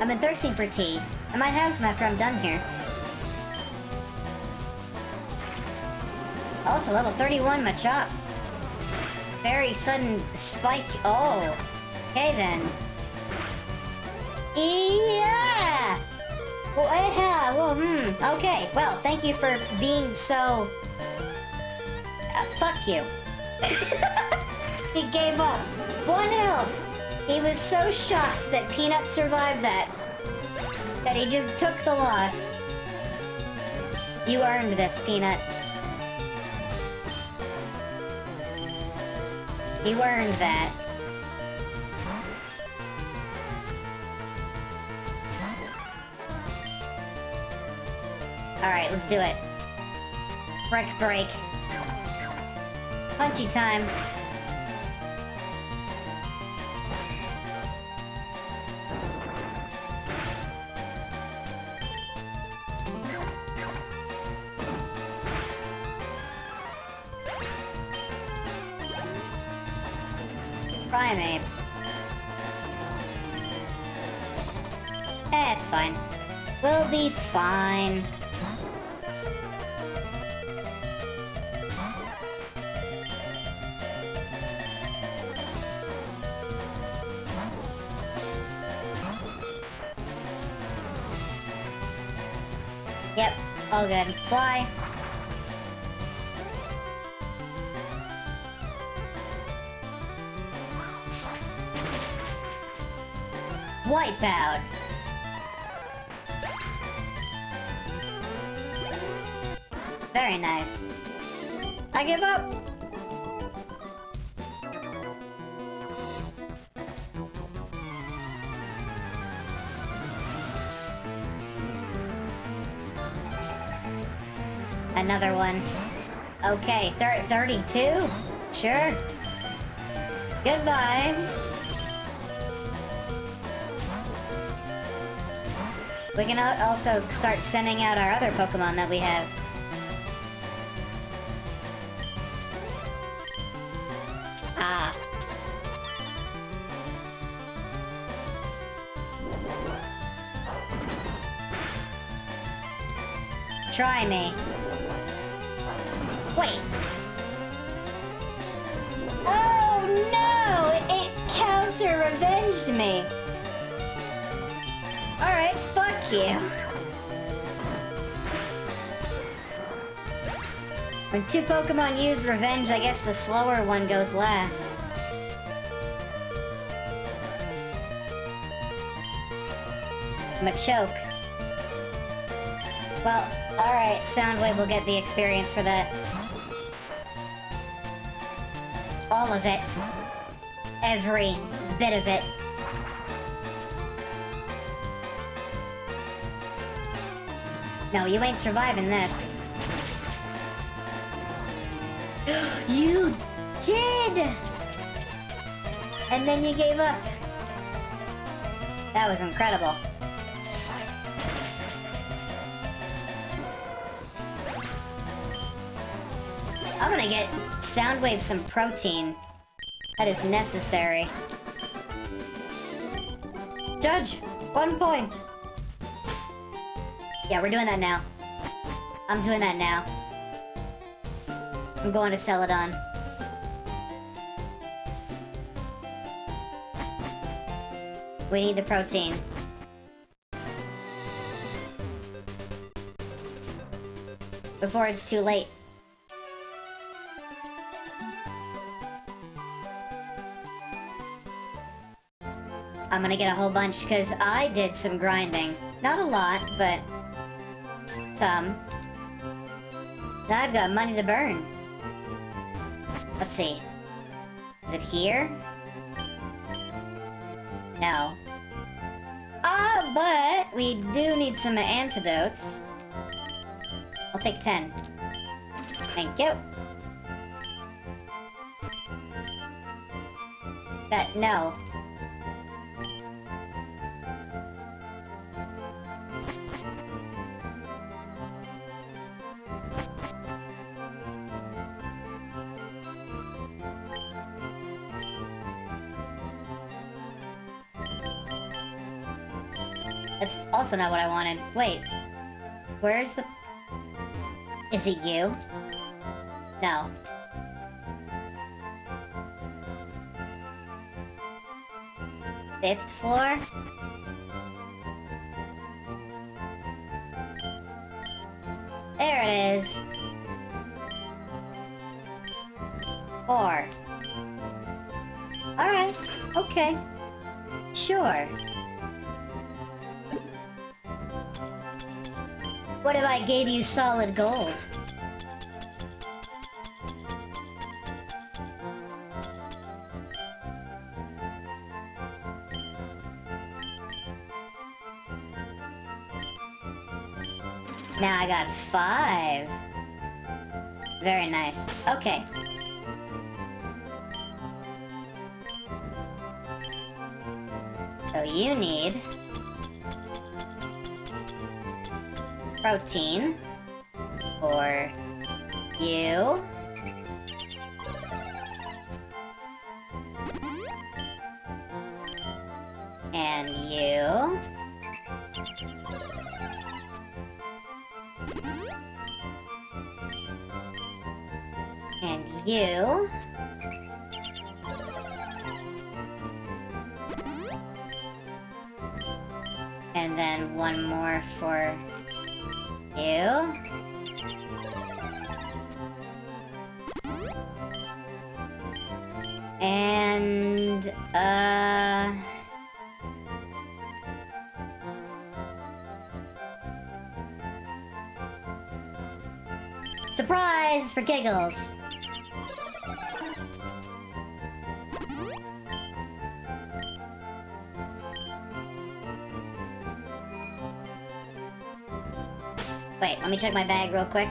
I've been thirsting for tea. I might have some after I'm done here. Also, level thirty-one Machop. Very sudden spike. Oh. Okay then. Yeah! Well, yeah, well, hmm. Okay, well, thank you for being so... Uh, fuck you. He gave up. One health. He was so shocked that Peanut survived that, that he just took the loss. You earned this, Peanut. You earned that. Alright, let's do it. Brick Break. Punchy time. Primate. Eh, it's fine. We'll be fine. Yep, all good. Fly. Wipeout. Very nice. I give up. Another one. Okay, thirty-two? Sure. Goodbye. We can also start sending out our other Pokemon that we have. Ah. Try me. Wait. Oh no! It counter-revenged me. Alright, fuck you. When two Pokemon use Revenge, I guess the slower one goes last. Machoke. Well, alright, Soundwave will get the experience for that. All of it. Every bit of it. No, you ain't surviving this. You did! And then you gave up. That was incredible. I'm gonna get Soundwave some protein. That is necessary. Judge! One point! Yeah, we're doing that now. I'm doing that now. I'm going to Celadon. We need the protein. Before it's too late. I'm gonna get a whole bunch, because I did some grinding. Not a lot, but some. Now I've got money to burn. Let's see. Is it here? No. Ah, but we do need some antidotes. I'll take ten. Thank you. That, no. That's also not what I wanted. Wait. Where's the... Is it you? No. Fifth floor? There it is. Four. Alright. Okay. Sure. What if I gave you solid gold? Now I got five. Very nice. Okay. So you need... protein for you. And you. And you. And then one more for... you. And, uh... surprise for Giggles! Wait, let me check my bag real quick.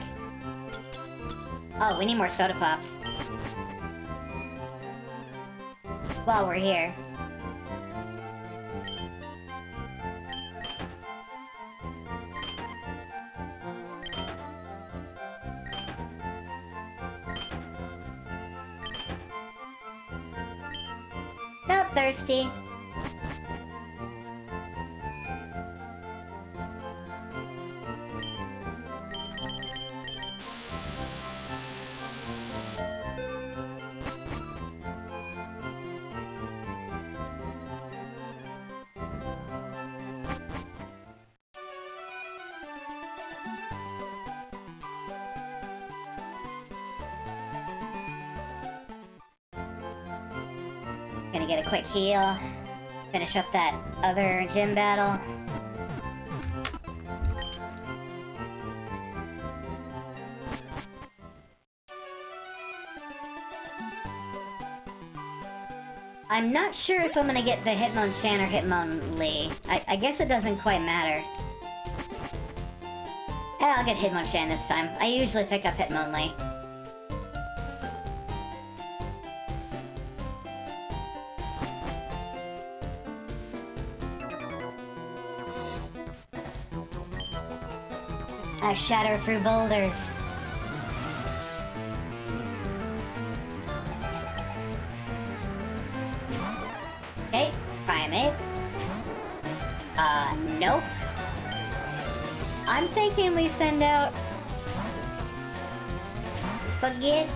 Oh, we need more soda pops. While we're here. Not thirsty. Gonna get a quick heal, finish up that other gym battle. I'm not sure if I'm gonna get the Hitmonchan or Hitmonlee. I, I guess it doesn't quite matter. Eh, I'll get Hitmonchan this time. I usually pick up Hitmonlee. I shatter through boulders. right? Uh, nope. I'm thinking we send out Spaghetti.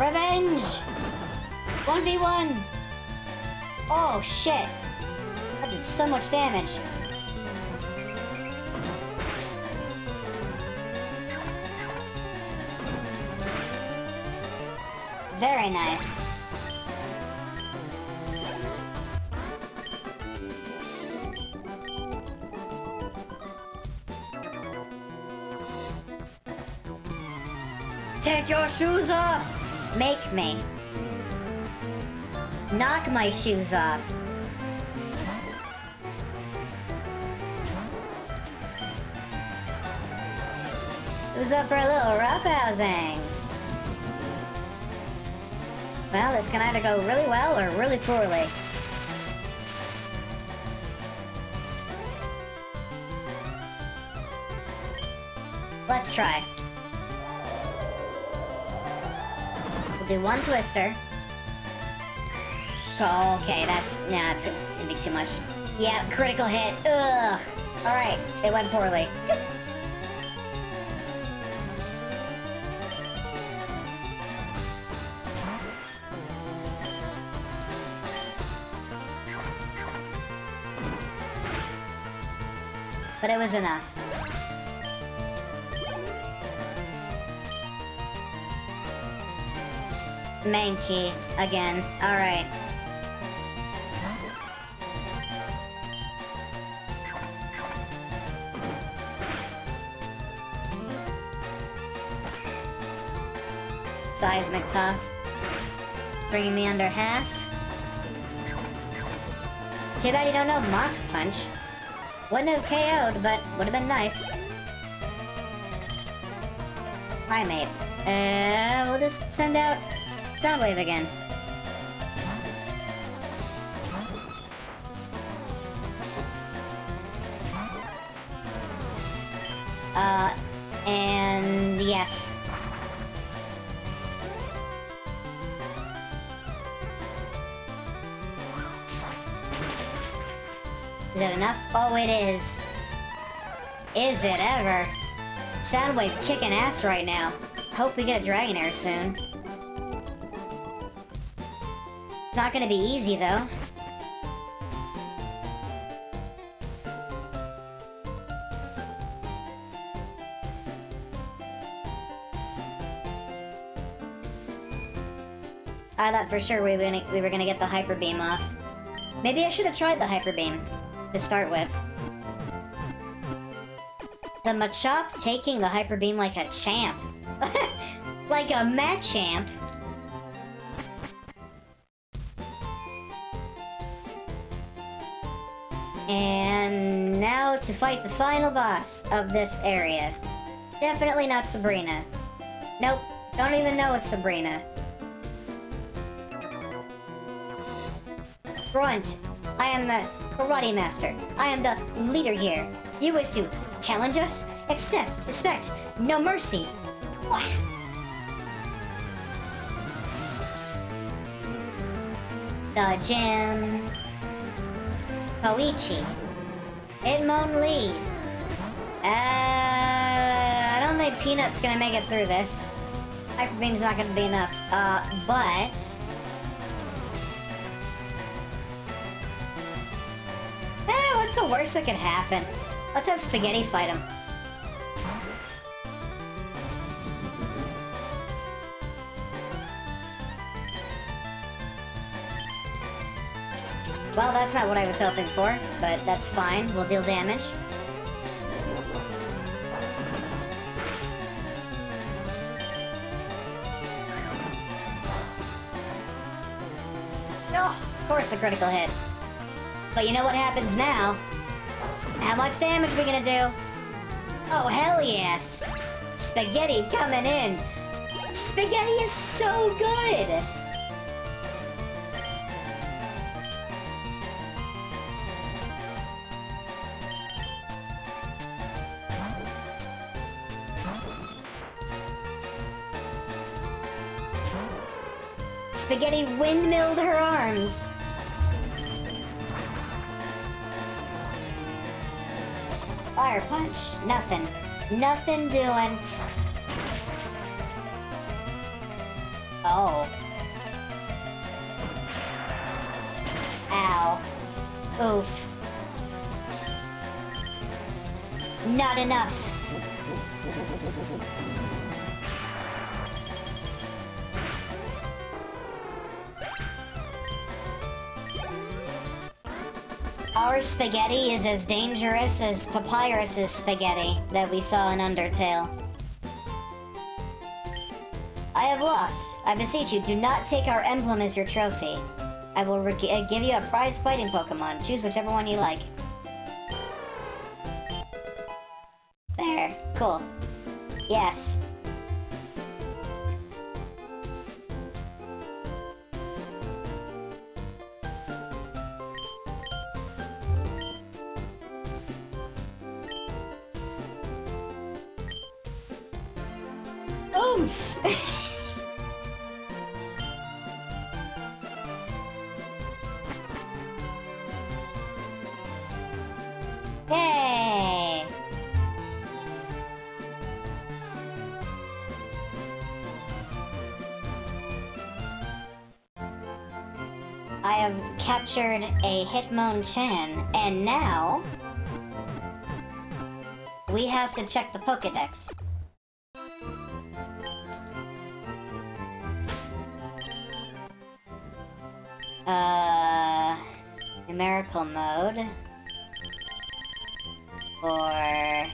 Revenge! one v one! Oh shit! I did so much damage. Very nice. Take your shoes off! Make me. Knock my shoes off. Who's up for a little roughhousing? Well, this can either go really well or really poorly. Let's try. We'll do one Twister. Oh, okay, that's... Nah, that's gonna be too much. Yeah, critical hit. Ugh! Alright, it went poorly. But it was enough. Mankey, again. Alright. Seismic toss. Bringing me under half. Too bad you don't know Mach Punch. Wouldn't have K O'd, but would have been nice. Hi, mate. Uh, we'll just send out Soundwave again. Uh, and yes. Is it enough? Oh, it is. Is it ever? Soundwave kicking ass right now. Hope we get a Dragonair soon. It's not gonna be easy, though. I thought for sure we were gonna, we were gonna get the Hyper Beam off. Maybe I should have tried the Hyper Beam to start with. The Machop taking the Hyper Beam like a champ. Like a Machamp. And now to fight the final boss of this area. Definitely not Sabrina. Nope, don't even know it's Sabrina. Grunt, I am the... Karate Master, I am the leader here. You wish to challenge us? Accept, respect, no mercy. Wah. The gym. Koichi. Edmond Lee. Uh, I don't think Peanut's gonna make it through this. Hyper Beam's not gonna be enough. Uh, but... the worst that could happen. Let's have Spaghetti fight him. Well, that's not what I was hoping for, but that's fine. We'll deal damage. Oh, of course a critical hit. But you know what happens now? How much damage are we gonna do? Oh, hell yes! Spaghetti coming in! Spaghetti is so good! Spaghetti windmilled her arms. Fire punch. Nothing. Nothing doing. Oh. Ow. Oof. Not enough. Our spaghetti is as dangerous as Papyrus's spaghetti that we saw in Undertale. I have lost. I beseech you, do not take our emblem as your trophy. I will re give you a prize fighting Pokemon. Choose whichever one you like. There. Cool. Yes. Captured a Hitmonchan, and now we have to check the Pokédex. Uh, numerical mode or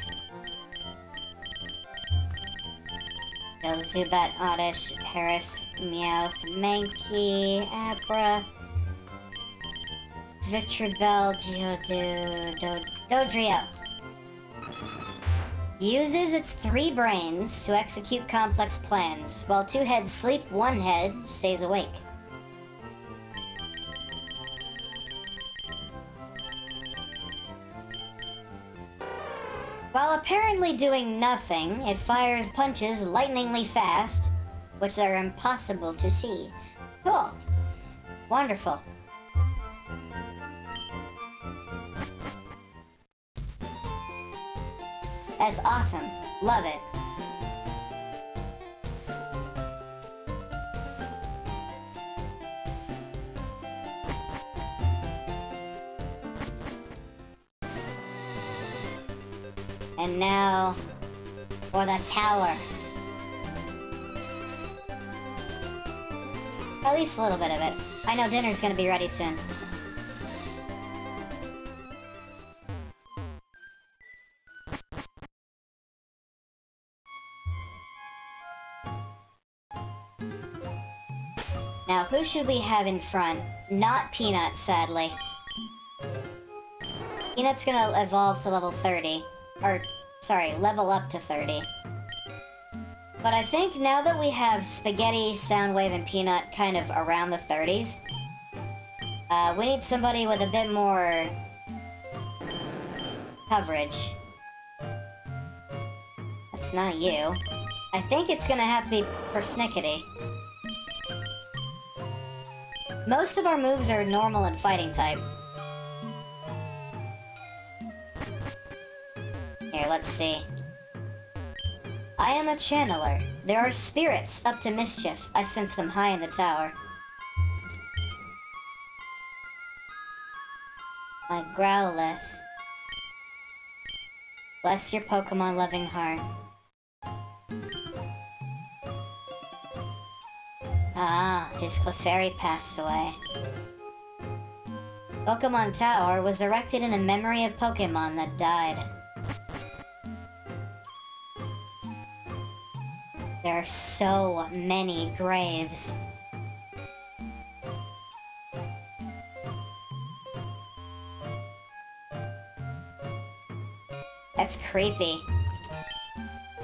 Zubat, Oddish, Harris, Meowth, Mankey, Abra. Victoribel, Geodude, Do Dodrio. Uses its three brains to execute complex plans. While two heads sleep, one head stays awake. While apparently doing nothing, it fires punches lightningly fast, which are impossible to see. Cool. Wonderful. That's awesome. Love it. And now for the tower. At least a little bit of it. I know dinner's gonna be ready soon. Who should we have in front? Not Peanut, sadly. Peanut's gonna evolve to level thirty. Or, sorry, level up to thirty. But I think now that we have Spaghetti, Soundwave, and Peanut kind of around the thirties, uh, we need somebody with a bit more coverage. That's not you. I think it's gonna have to be Persnickety. Most of our moves are normal and fighting type. Here, let's see. I am a channeler. There are spirits up to mischief. I sense them high in the tower. My Growlithe. Bless your Pokemon loving heart. Ah, his Clefairy passed away. Pokemon Tower was erected in the memory of Pokemon that died. There are so many graves. That's creepy.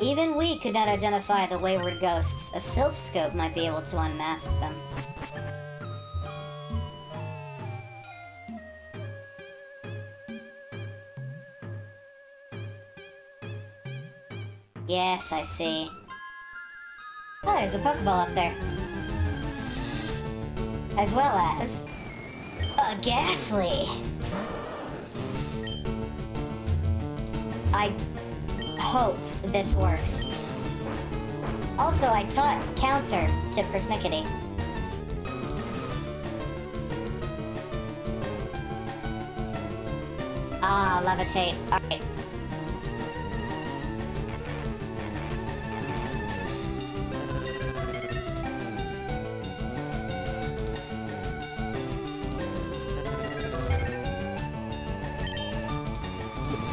Even we could not identify the wayward ghosts. A Silph Scope might be able to unmask them. Yes, I see. Oh, there's a Pokeball up there. as well as a Ghastly. I hope this works. Also, I taught counter to Persnickety. Ah, levitate. Alright.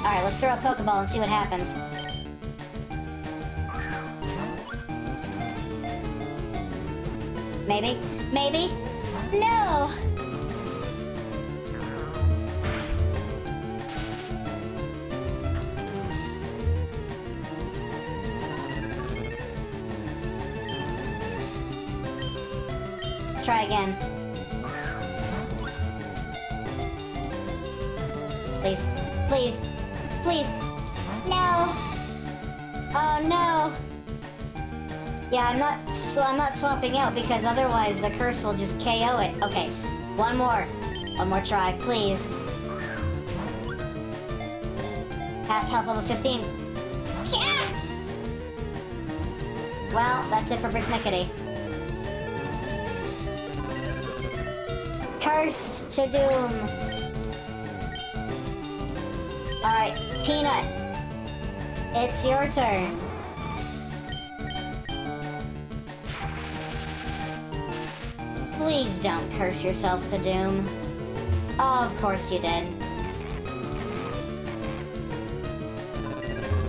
Alright, let's throw a Pokeball and see what happens. Maybe? Maybe? No! Let's try again. Please. Please. Please. No! Oh no! Yeah, I'm not, so I'm not swapping out because otherwise the curse will just K O it. Okay, one more. One more try, please. Half health level fifteen. Yeah! Well, that's it for Persnickety. Cursed to doom. Alright, Peanut. It's your turn. Please don't curse yourself to doom. Oh, of course you did.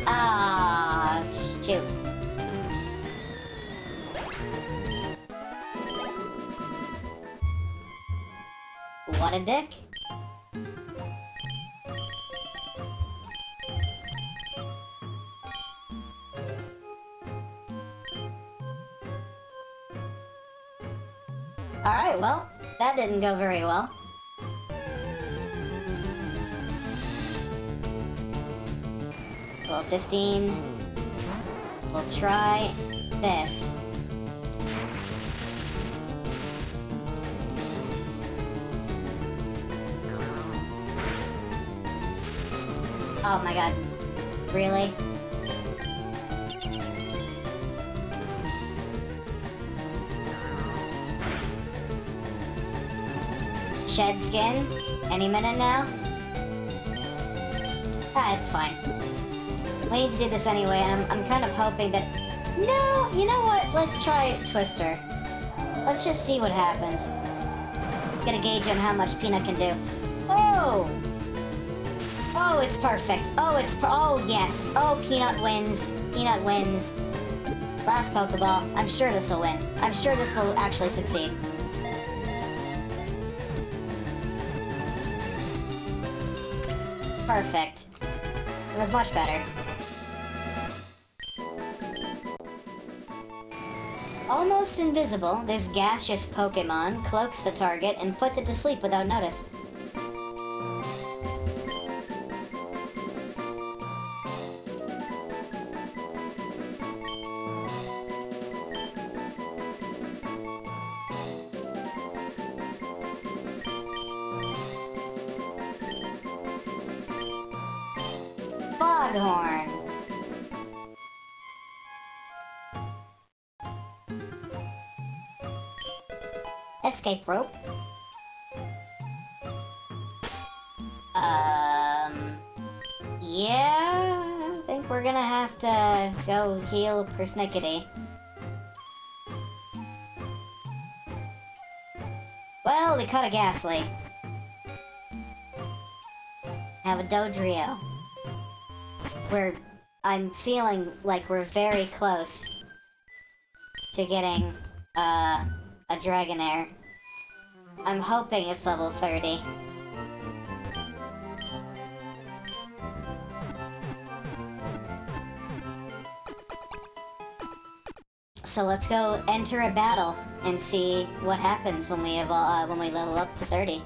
Ah, shoot. What a dick. Alright, well, that didn't go very well. Well, fifteen. We'll try this. Oh my god. Really? Shed skin? Any minute now? Ah, it's fine. We need to do this anyway, and I'm, I'm kind of hoping that... No! You know what? Let's try Twister. Let's just see what happens. Get a gauge on how much Peanut can do. Oh! Oh, it's perfect. Oh, it's... Per oh, yes. Oh, Peanut wins. Peanut wins. Last Pokeball. I'm sure this will win. I'm sure this will actually succeed. Perfect. It was much better. Almost invisible, this gaseous Pokémon cloaks the target and puts it to sleep without notice. Horn. Escape rope. Um... Yeah... I think we're gonna have to go heal Persnickety. Well, we caught a Ghastly. Have a Dodrio. We're... I'm feeling like we're very close to getting, uh, a Dragonair. I'm hoping it's level thirty. So let's go enter a battle and see what happens when we evol- uh, when we level up to thirty.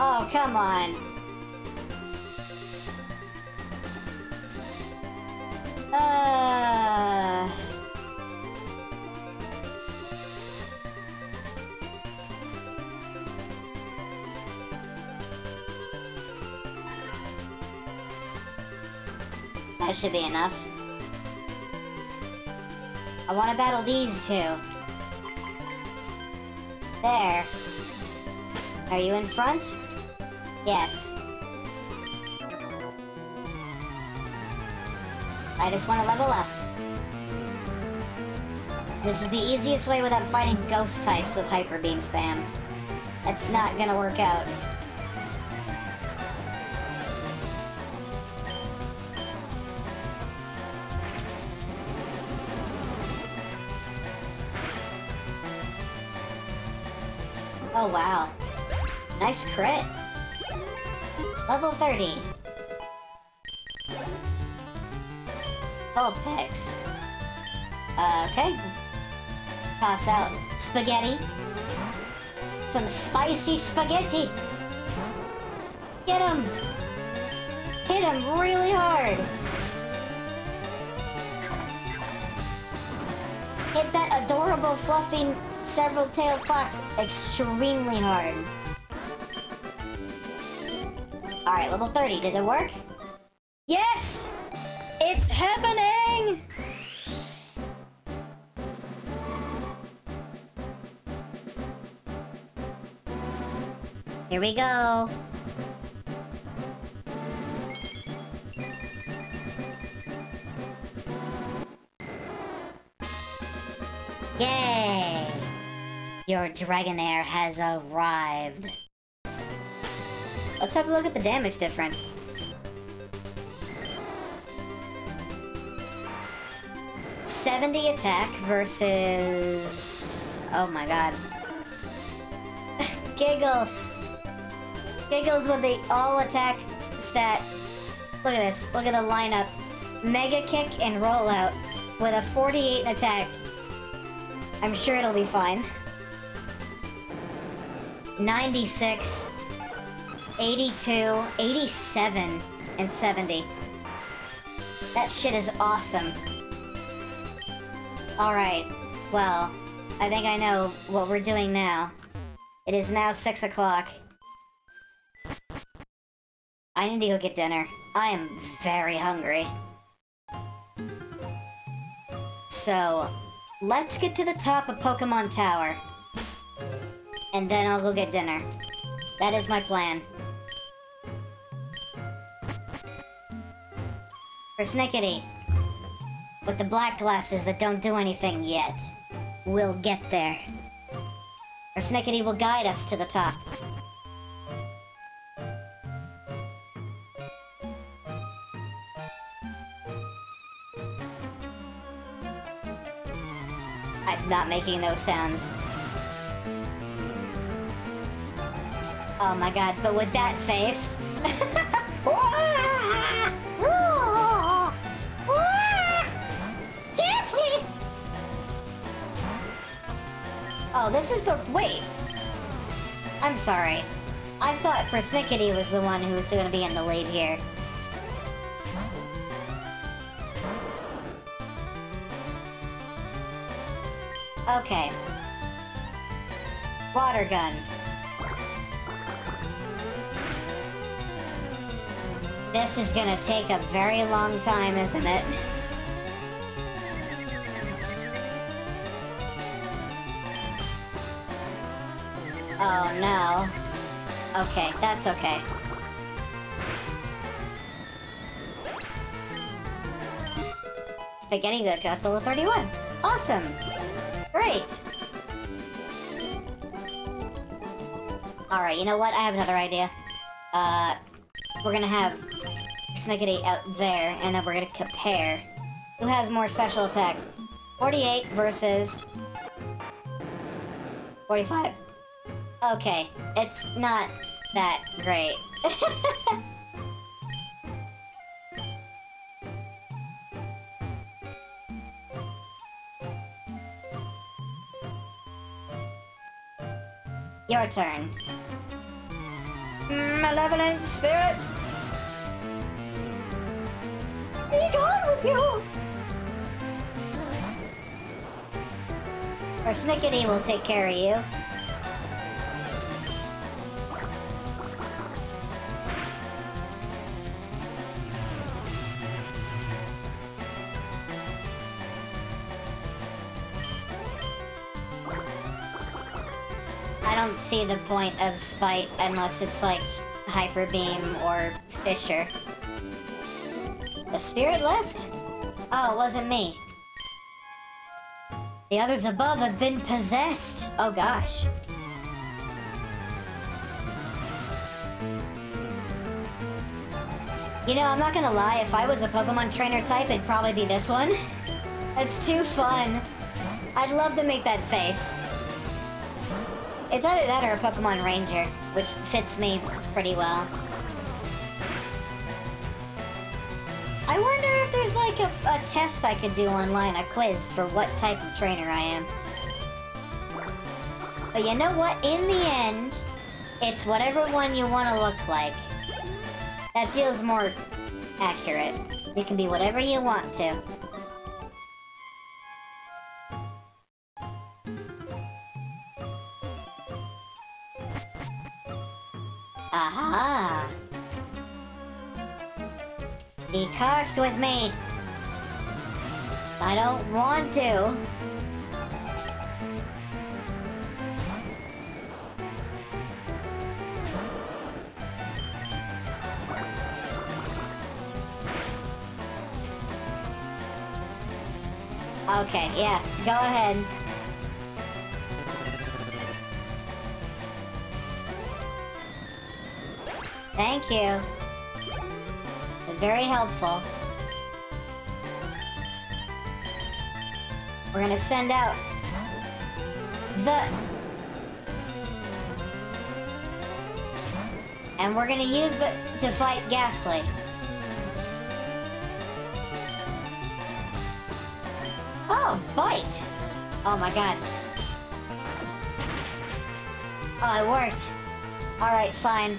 Oh, come on. Uh... That should be enough. I want to battle these two. There. Are you in front? Yes. I just want to level up. This is the easiest way without fighting ghost types with Hyper Beam spam. That's not gonna work out. Oh wow. Nice crit. Level thirty. Oh, picks. Uh, okay. Toss out. Spaghetti. Some spicy spaghetti. Get him! Hit him really hard! Hit that adorable fluffy several-tailed fox extremely hard. Alright, level thirty. Did it work? Yes! It's happening! Here we go. Yay! Your Dragonair has arrived. Let's have a look at the damage difference. seventy attack versus... oh my god. Giggles! Giggles with the all-attack stat. Look at this. Look at the lineup. Mega Kick and Rollout with a forty-eight attack. I'm sure it'll be fine. ninety-six. eighty-two, eighty-seven, and seventy. That shit is awesome. Alright, well, I think I know what we're doing now. It is now six o'clock. I need to go get dinner. I am very hungry. So, let's get to the top of Pokemon Tower. And then I'll go get dinner. That is my plan. Persnickety, with the black glasses that don't do anything yet, we'll get there. Persnickety will guide us to the top. I'm not making those sounds. Oh my god, but with that face... Oh, this is the... wait. I'm sorry. I thought Persnickety was the one who was going to be in the lead here. Okay. Water gun. This is going to take a very long time, isn't it? Oh, no. Okay, that's okay. Spaghetti that got to level thirty-one. Awesome! Great! Alright, you know what? I have another idea. Uh, we're gonna have Persnickety out there, and then we're gonna compare who has more special attack. forty-eight versus... forty-five. Okay, it's not that great. Your turn. Hmm. malevolent spirit. Be gone with you. Persnickety will take care of you. I don't see the point of Spite unless it's like Hyper Beam or Fisher. The spirit left? Oh, it wasn't me. The others above have been possessed. Oh gosh. You know, I'm not gonna lie, if I was a Pokemon trainer type, it'd probably be this one. It's too fun. I'd love to make that face. It's either that or a Pokemon Ranger, which fits me pretty well. I wonder if there's like a, a test I could do online, a quiz for what type of trainer I am. But you know what? In the end, it's whatever one you want to look like. That feels more accurate. You can be whatever you want to. Aha! Be cursed with me! I don't want to! Okay, yeah, go ahead. Thank you. Very helpful. We're gonna send out the... And we're gonna use the... to fight Ghastly. Oh, bite! Oh my god. Oh, it worked. Alright, fine.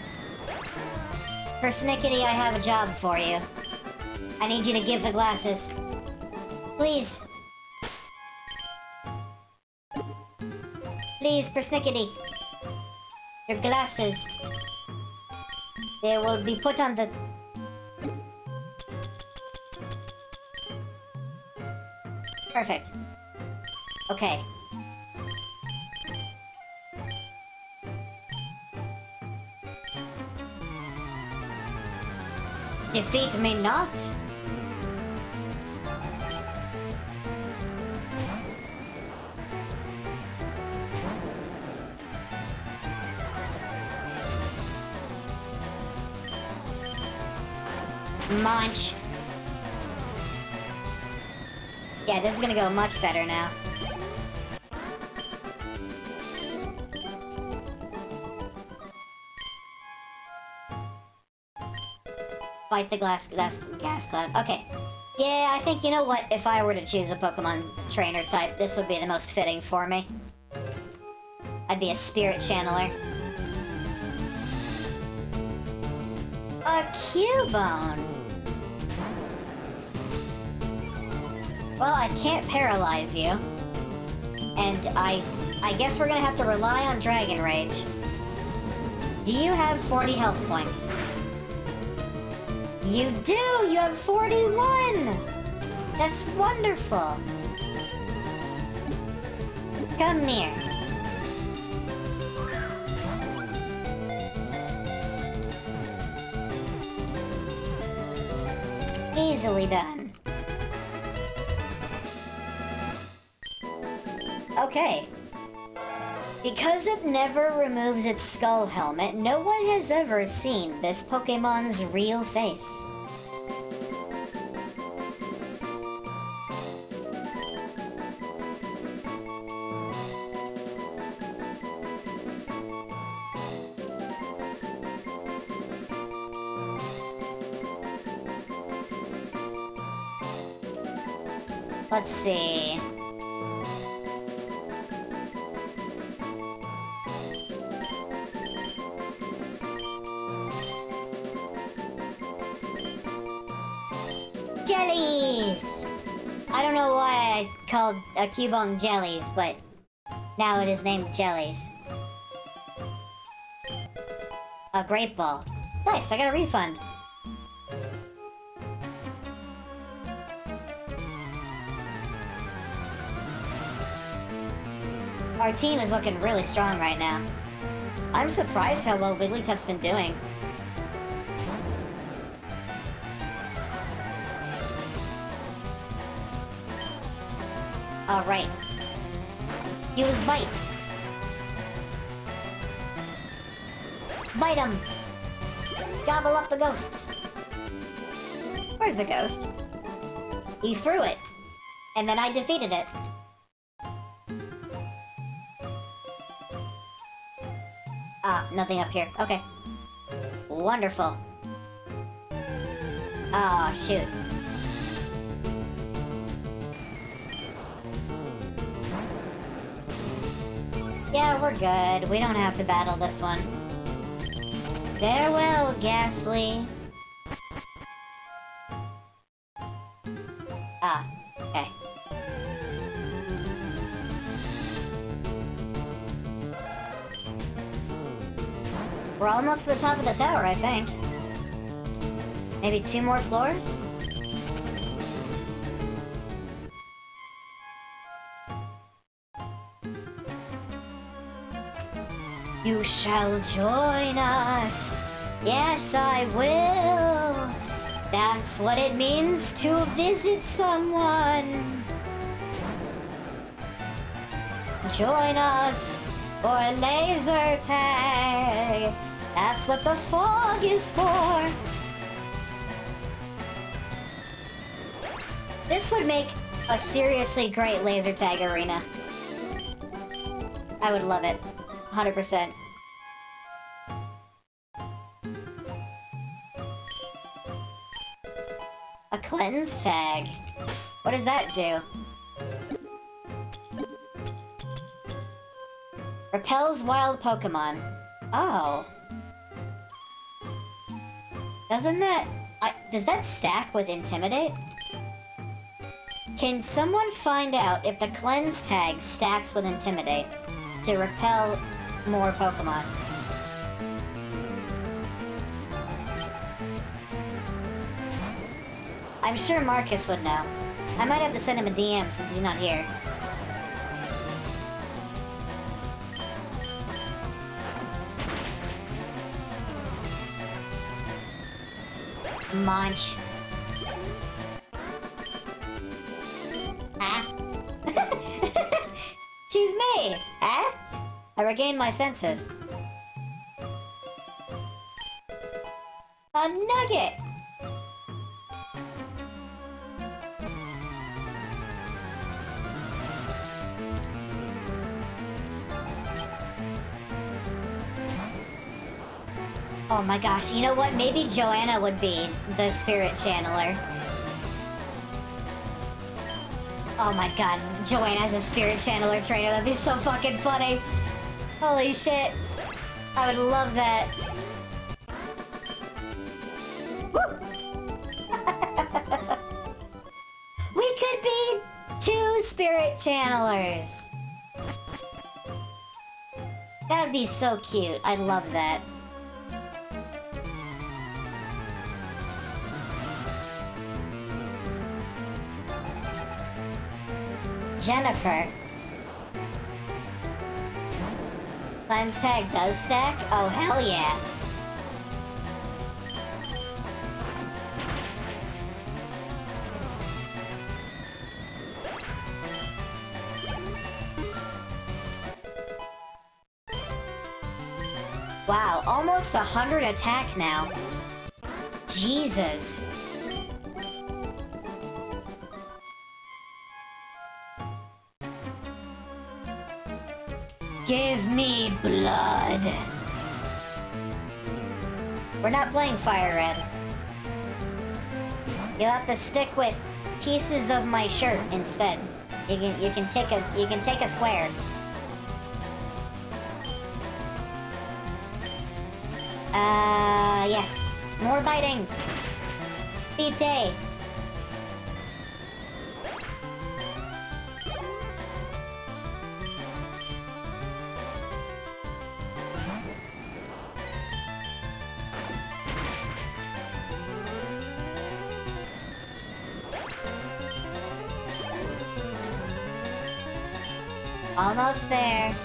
Persnickety, I have a job for you. I need you to give the glasses. Please. Please, Persnickety. Your glasses. They will be put on the... Perfect. Okay. Defeat me not! Munch! Yeah, this is gonna go much better now. Fight the glass, glass, gas cloud. Okay. Yeah, I think, you know what? If I were to choose a Pokemon trainer type, this would be the most fitting for me. I'd be a spirit channeler. A Cubone! Well, I can't paralyze you. And I... I guess we're gonna have to rely on Dragon Rage. Do you have forty health points? You do! You have forty-one! That's wonderful! Come here. Easily done. Okay. Because it never removes its skull helmet, no one has ever seen this Pokemon's real face. Let's see... I don't know why I called a Cubone Jellies, but now it is named Jellies. A Great Ball. Nice, I got a refund. Our team is looking really strong right now. I'm surprised how well Wigglytuff's been doing. Alright. Use Bite. Bite him! Gobble up the ghosts! Where's the ghost? He threw it. And then I defeated it. Ah, nothing up here. Okay. Wonderful. Ah, shoot. Yeah, we're good. We don't have to battle this one. Farewell, Ghastly. Ah, okay. We're almost to the top of the tower, I think. Maybe two more floors? You shall join us. Yes, I will. That's what it means to visit someone. Join us for laser tag. That's what the fog is for. This would make a seriously great laser tag arena. I would love it. one hundred percent. A cleanse tag. What does that do? Repels wild Pokemon. Oh. Doesn't that... I, does that stack with Intimidate? Can someone find out if the cleanse tag stacks with Intimidate to repel more Pokemon? I'm sure Marcus would know. I might have to send him a D M since he's not here. Munch. Ah. She's me! Ah? I regained my senses. A nugget! Oh my gosh, you know what? Maybe Joanna would be the Spirit Channeler. Oh my god, Joanna as a Spirit Channeler trainer, that'd be so fucking funny. Holy shit. I would love that. Woo! We could be two Spirit Channelers. That'd be so cute. I'd love that. Jennifer. Cleanse tag does stack? Oh, hell yeah. Wow, almost one hundred attack now. Jesus. Give me blood. We're not playing Fire Red. You'll have to stick with pieces of my shirt instead. You can you can take a you can take a square. Uh yes. More biting. Pite. Almost there.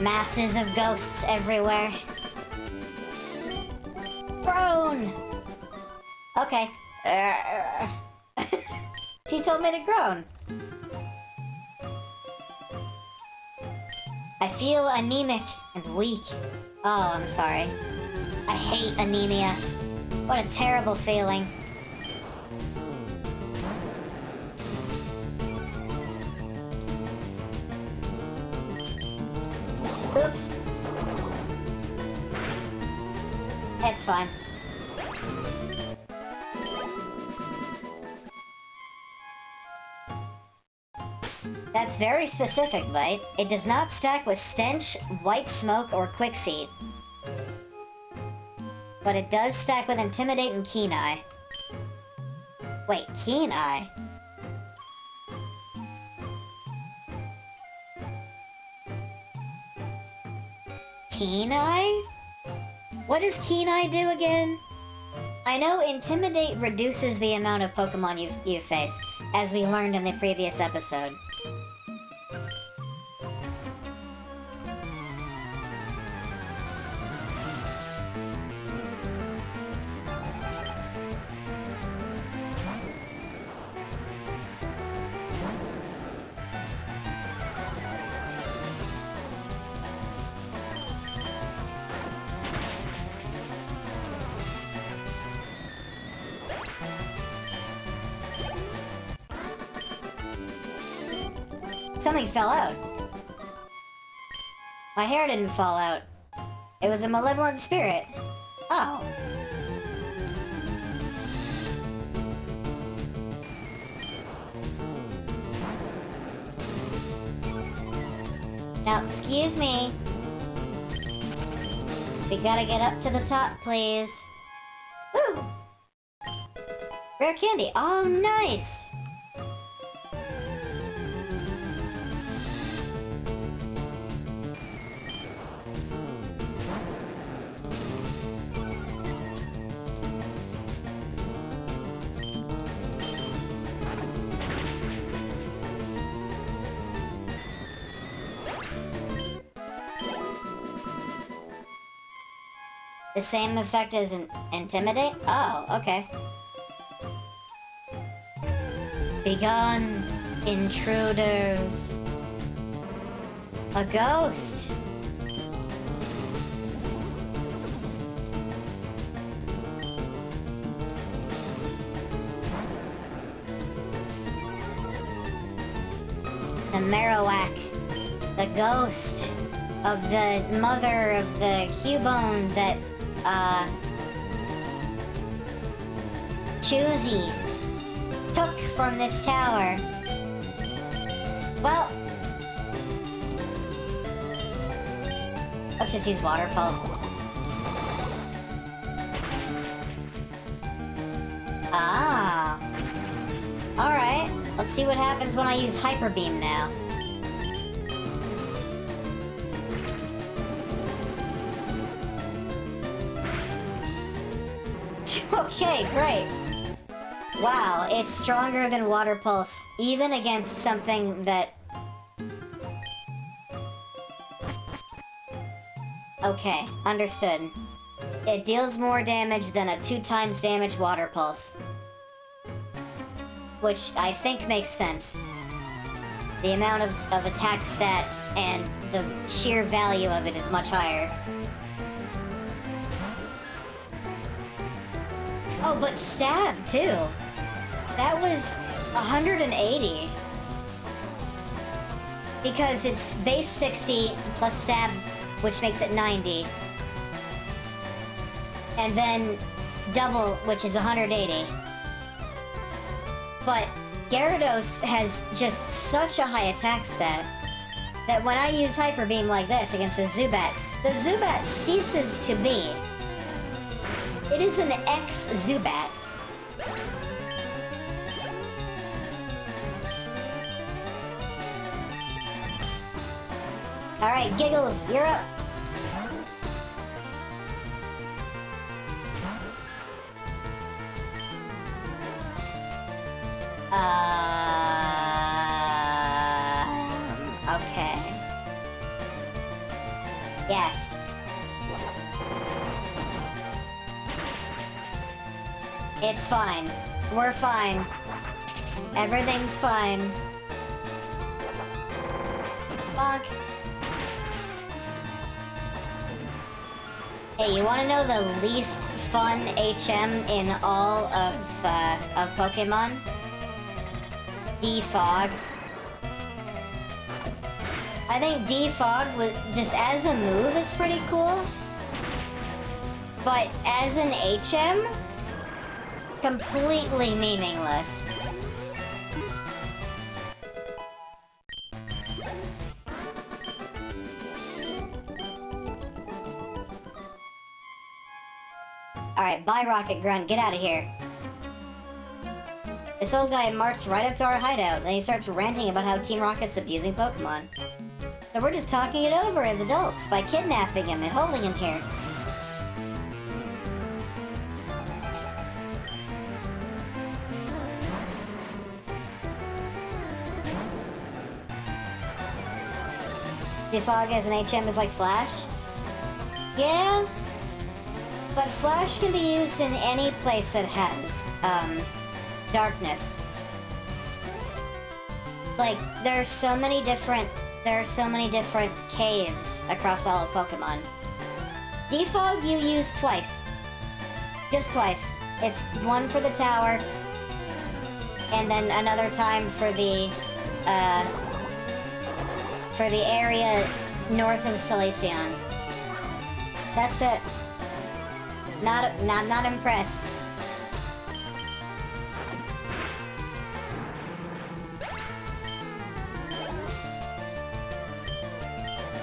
Masses of ghosts everywhere. Groan! Okay. Uh, she told me to groan. I feel anemic and weak. Oh, I'm sorry. I hate anemia. What a terrible feeling. Oops. It's fine. That's very specific, Bite. It does not stack with Stench, White Smoke, or Quick Feet. But it does stack with Intimidate and Keen Eye. Wait, Keen Eye? Keen Eye? What does Keen Eye do again? I know Intimidate reduces the amount of Pokemon you, you face, as we learned in the previous episode. Something fell out. My hair didn't fall out. It was a malevolent spirit. Oh. Now, excuse me. We gotta get up to the top, please. Woo! Rare candy. Oh, nice! The same effect as an Intimidate? Oh, okay. Begone, intruders. A ghost! The Marowak. The ghost of the mother of the Cubone that... Uh, Choosy took from this tower. Well, let's just use Water Pulse. Ah, all right. Let's see what happens when I use Hyper Beam now. Okay, great. Wow, it's stronger than Water Pulse, even against something that... Okay, understood. It deals more damage than a two times damage Water Pulse. Which I think makes sense. The amount of, of attack stat and the sheer value of it is much higher. Oh, but stab, too. That was one hundred eighty. Because it's base sixty plus stab, which makes it ninety. And then double, which is one hundred eighty. But Gyarados has just such a high attack stat that when I use Hyper Beam like this against a Zubat, the Zubat ceases to be. It is an ex-Zubat. Alright, Giggles, you're up. Uh, okay. Yes. It's fine. We're fine. Everything's fine. Bonk. Hey, you want to know the least fun H M in all of uh, of Pokemon? Defog. I think Defog was just as a move is pretty cool, but as an H M, completely meaningless. Alright, bye Rocket Grunt, get out of here. This old guy marched right up to our hideout, and he starts ranting about how Team Rocket's abusing Pokemon. So we're just talking it over as adults by kidnapping him and holding him here. Defog as an H M is like Flash? Yeah, but Flash can be used in any place that has um, darkness. Like there are so many different there are so many different caves across all of Pokemon. Defog you use twice, just twice. It's one for the tower, and then another time for the uh, for the area north of Salacion. That's it. Not, not, not impressed.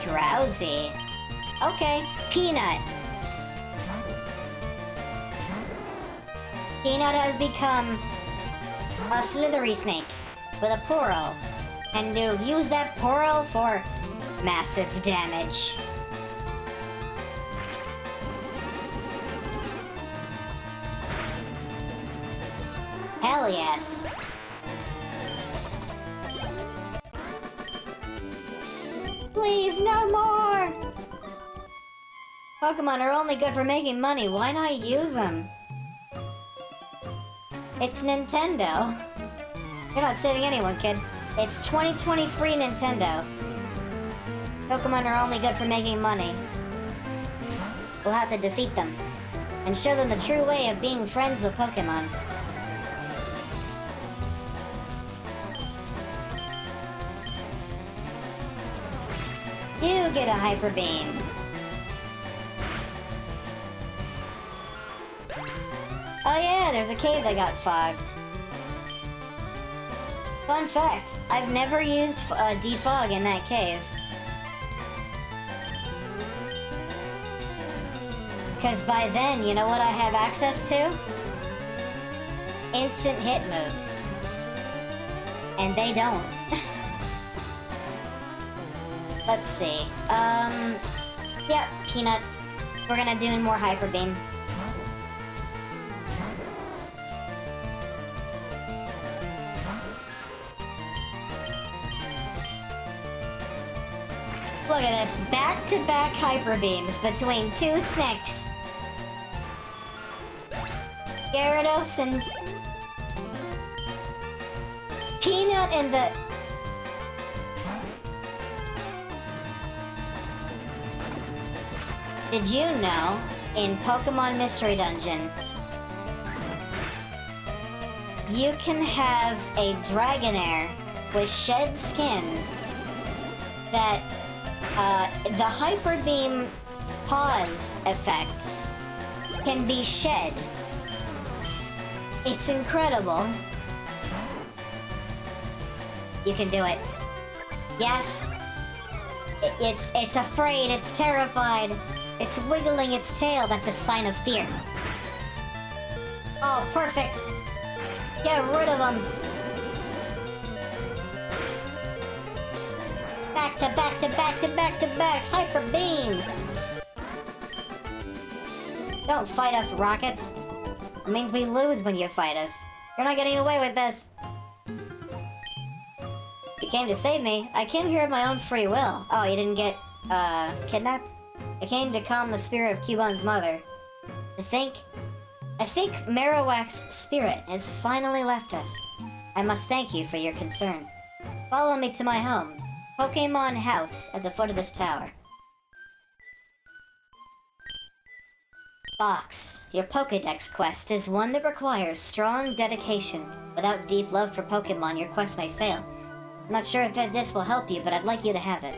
Drowsy. Okay, Peanut. Peanut has become a slithery snake with a Poro, and it'll use that Poro for massive damage. Hell yes. Please, no more! Pokemon are only good for making money. Why not use them? It's Nintendo. You're not saving anyone, kid. It's twenty twenty-three Nintendo. Pokemon are only good for making money. We'll have to defeat them and show them the true way of being friends with Pokemon. You get a Hyper Beam. Oh yeah, there's a cave that got fogged. Fun fact, I've never used uh, defog in that cave. Because by then, you know what I have access to? Instant hit moves. And they don't. Let's see. Um, yeah, Peanut. We're gonna do more Hyper Beam. Look at this. Back-to-back Hyper Beams between two snakes. Gyarados and... Peanut and the... Did you know, in Pokemon Mystery Dungeon, you can have a Dragonair with shed skin that uh, the Hyper Beam pause effect can be shed. It's incredible. You can do it. Yes. It's, it's afraid, it's terrified. It's wiggling its tail. That's a sign of fear. Oh, perfect. Get rid of them. Back to back to back to back to back. Hyper Beam. Don't fight us, Rockets. It means we lose when you fight us. You're not getting away with this. came to save me. I came here of my own free will. Oh, you didn't get, uh, kidnapped? I came to calm the spirit of Cubon's mother. I think... I think Marowak's spirit has finally left us. I must thank you for your concern. Follow me to my home, Pokémon House, at the foot of this tower. Box, your Pokédex quest is one that requires strong dedication. Without deep love for Pokémon, your quest may fail. I'm not sure if this will help you, but I'd like you to have it.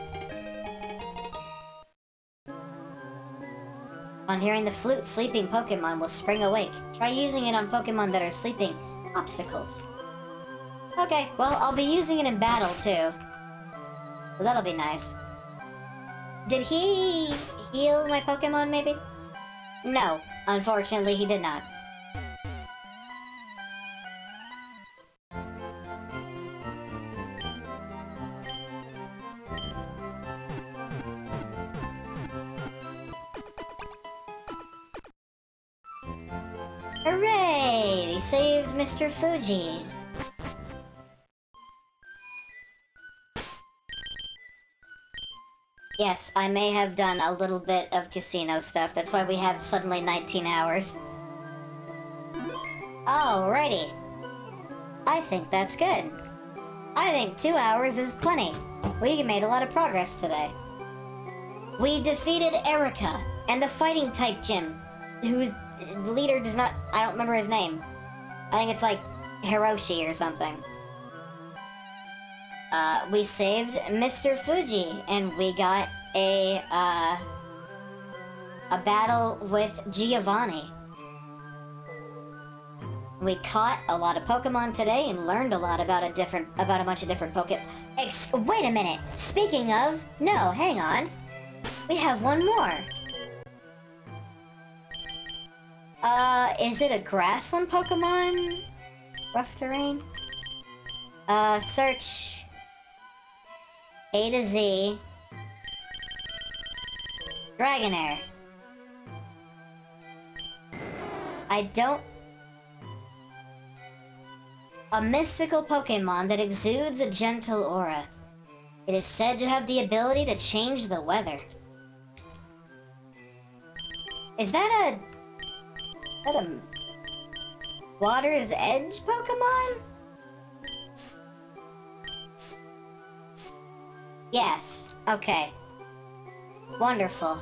On hearing the flute, sleeping Pokémon will spring awake. Try using it on Pokémon that are sleeping obstacles. Okay, well, I'll be using it in battle, too. Well, that'll be nice. Did he heal my Pokémon, maybe? No, unfortunately, he did not. Hooray! He saved Mister Fuji. Yes, I may have done a little bit of casino stuff. That's why we have suddenly nineteen hours. Alrighty. I think that's good. I think two hours is plenty. We made a lot of progress today. We defeated Erica and the fighting type gym, whose leader does not... I don't remember his name. I think it's like Hiroshi or something. Uh, we saved Mister Fuji, and we got a, uh, a battle with Giovanni. We caught a lot of Pokemon today and learned a lot about a different, about a bunch of different Pokemon. Ex- wait a minute! Speaking of, no, hang on. We have one more. Uh, is it a grassland Pokemon? Rough terrain? Uh, search... A to Z... Dragonair. I don't... A mystical Pokémon that exudes a gentle aura. It is said to have the ability to change the weather. Is that a... Is that a... Water's Edge Pokémon? Yes. Okay. Wonderful.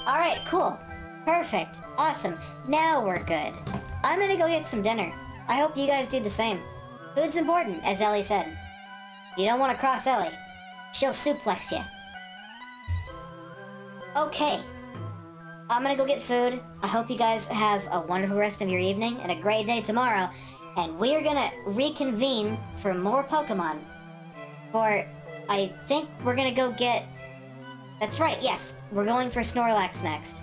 Alright, cool. Perfect. Awesome. Now we're good. I'm gonna go get some dinner. I hope you guys do the same. Food's important, as Ellie said. You don't want to cross Ellie. She'll suplex you. Okay. I'm gonna go get food. I hope you guys have a wonderful rest of your evening and a great day tomorrow. And we're gonna reconvene for more Pokemon. Or, I think we're gonna go get... That's right, yes. We're going for Snorlax next.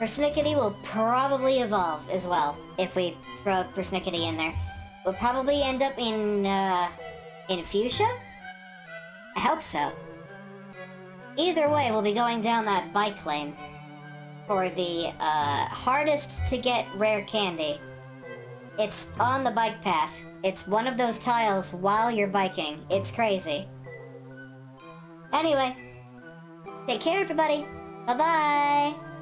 Persnickety will probably evolve as well, if we throw Persnickety in there. We'll probably end up in, uh... in Fuchsia? I hope so. Either way, we'll be going down that bike lane. For the, uh, hardest to get rare candy. It's on the bike path. It's one of those tiles while you're biking. It's crazy. Anyway, take care, everybody. Bye-bye.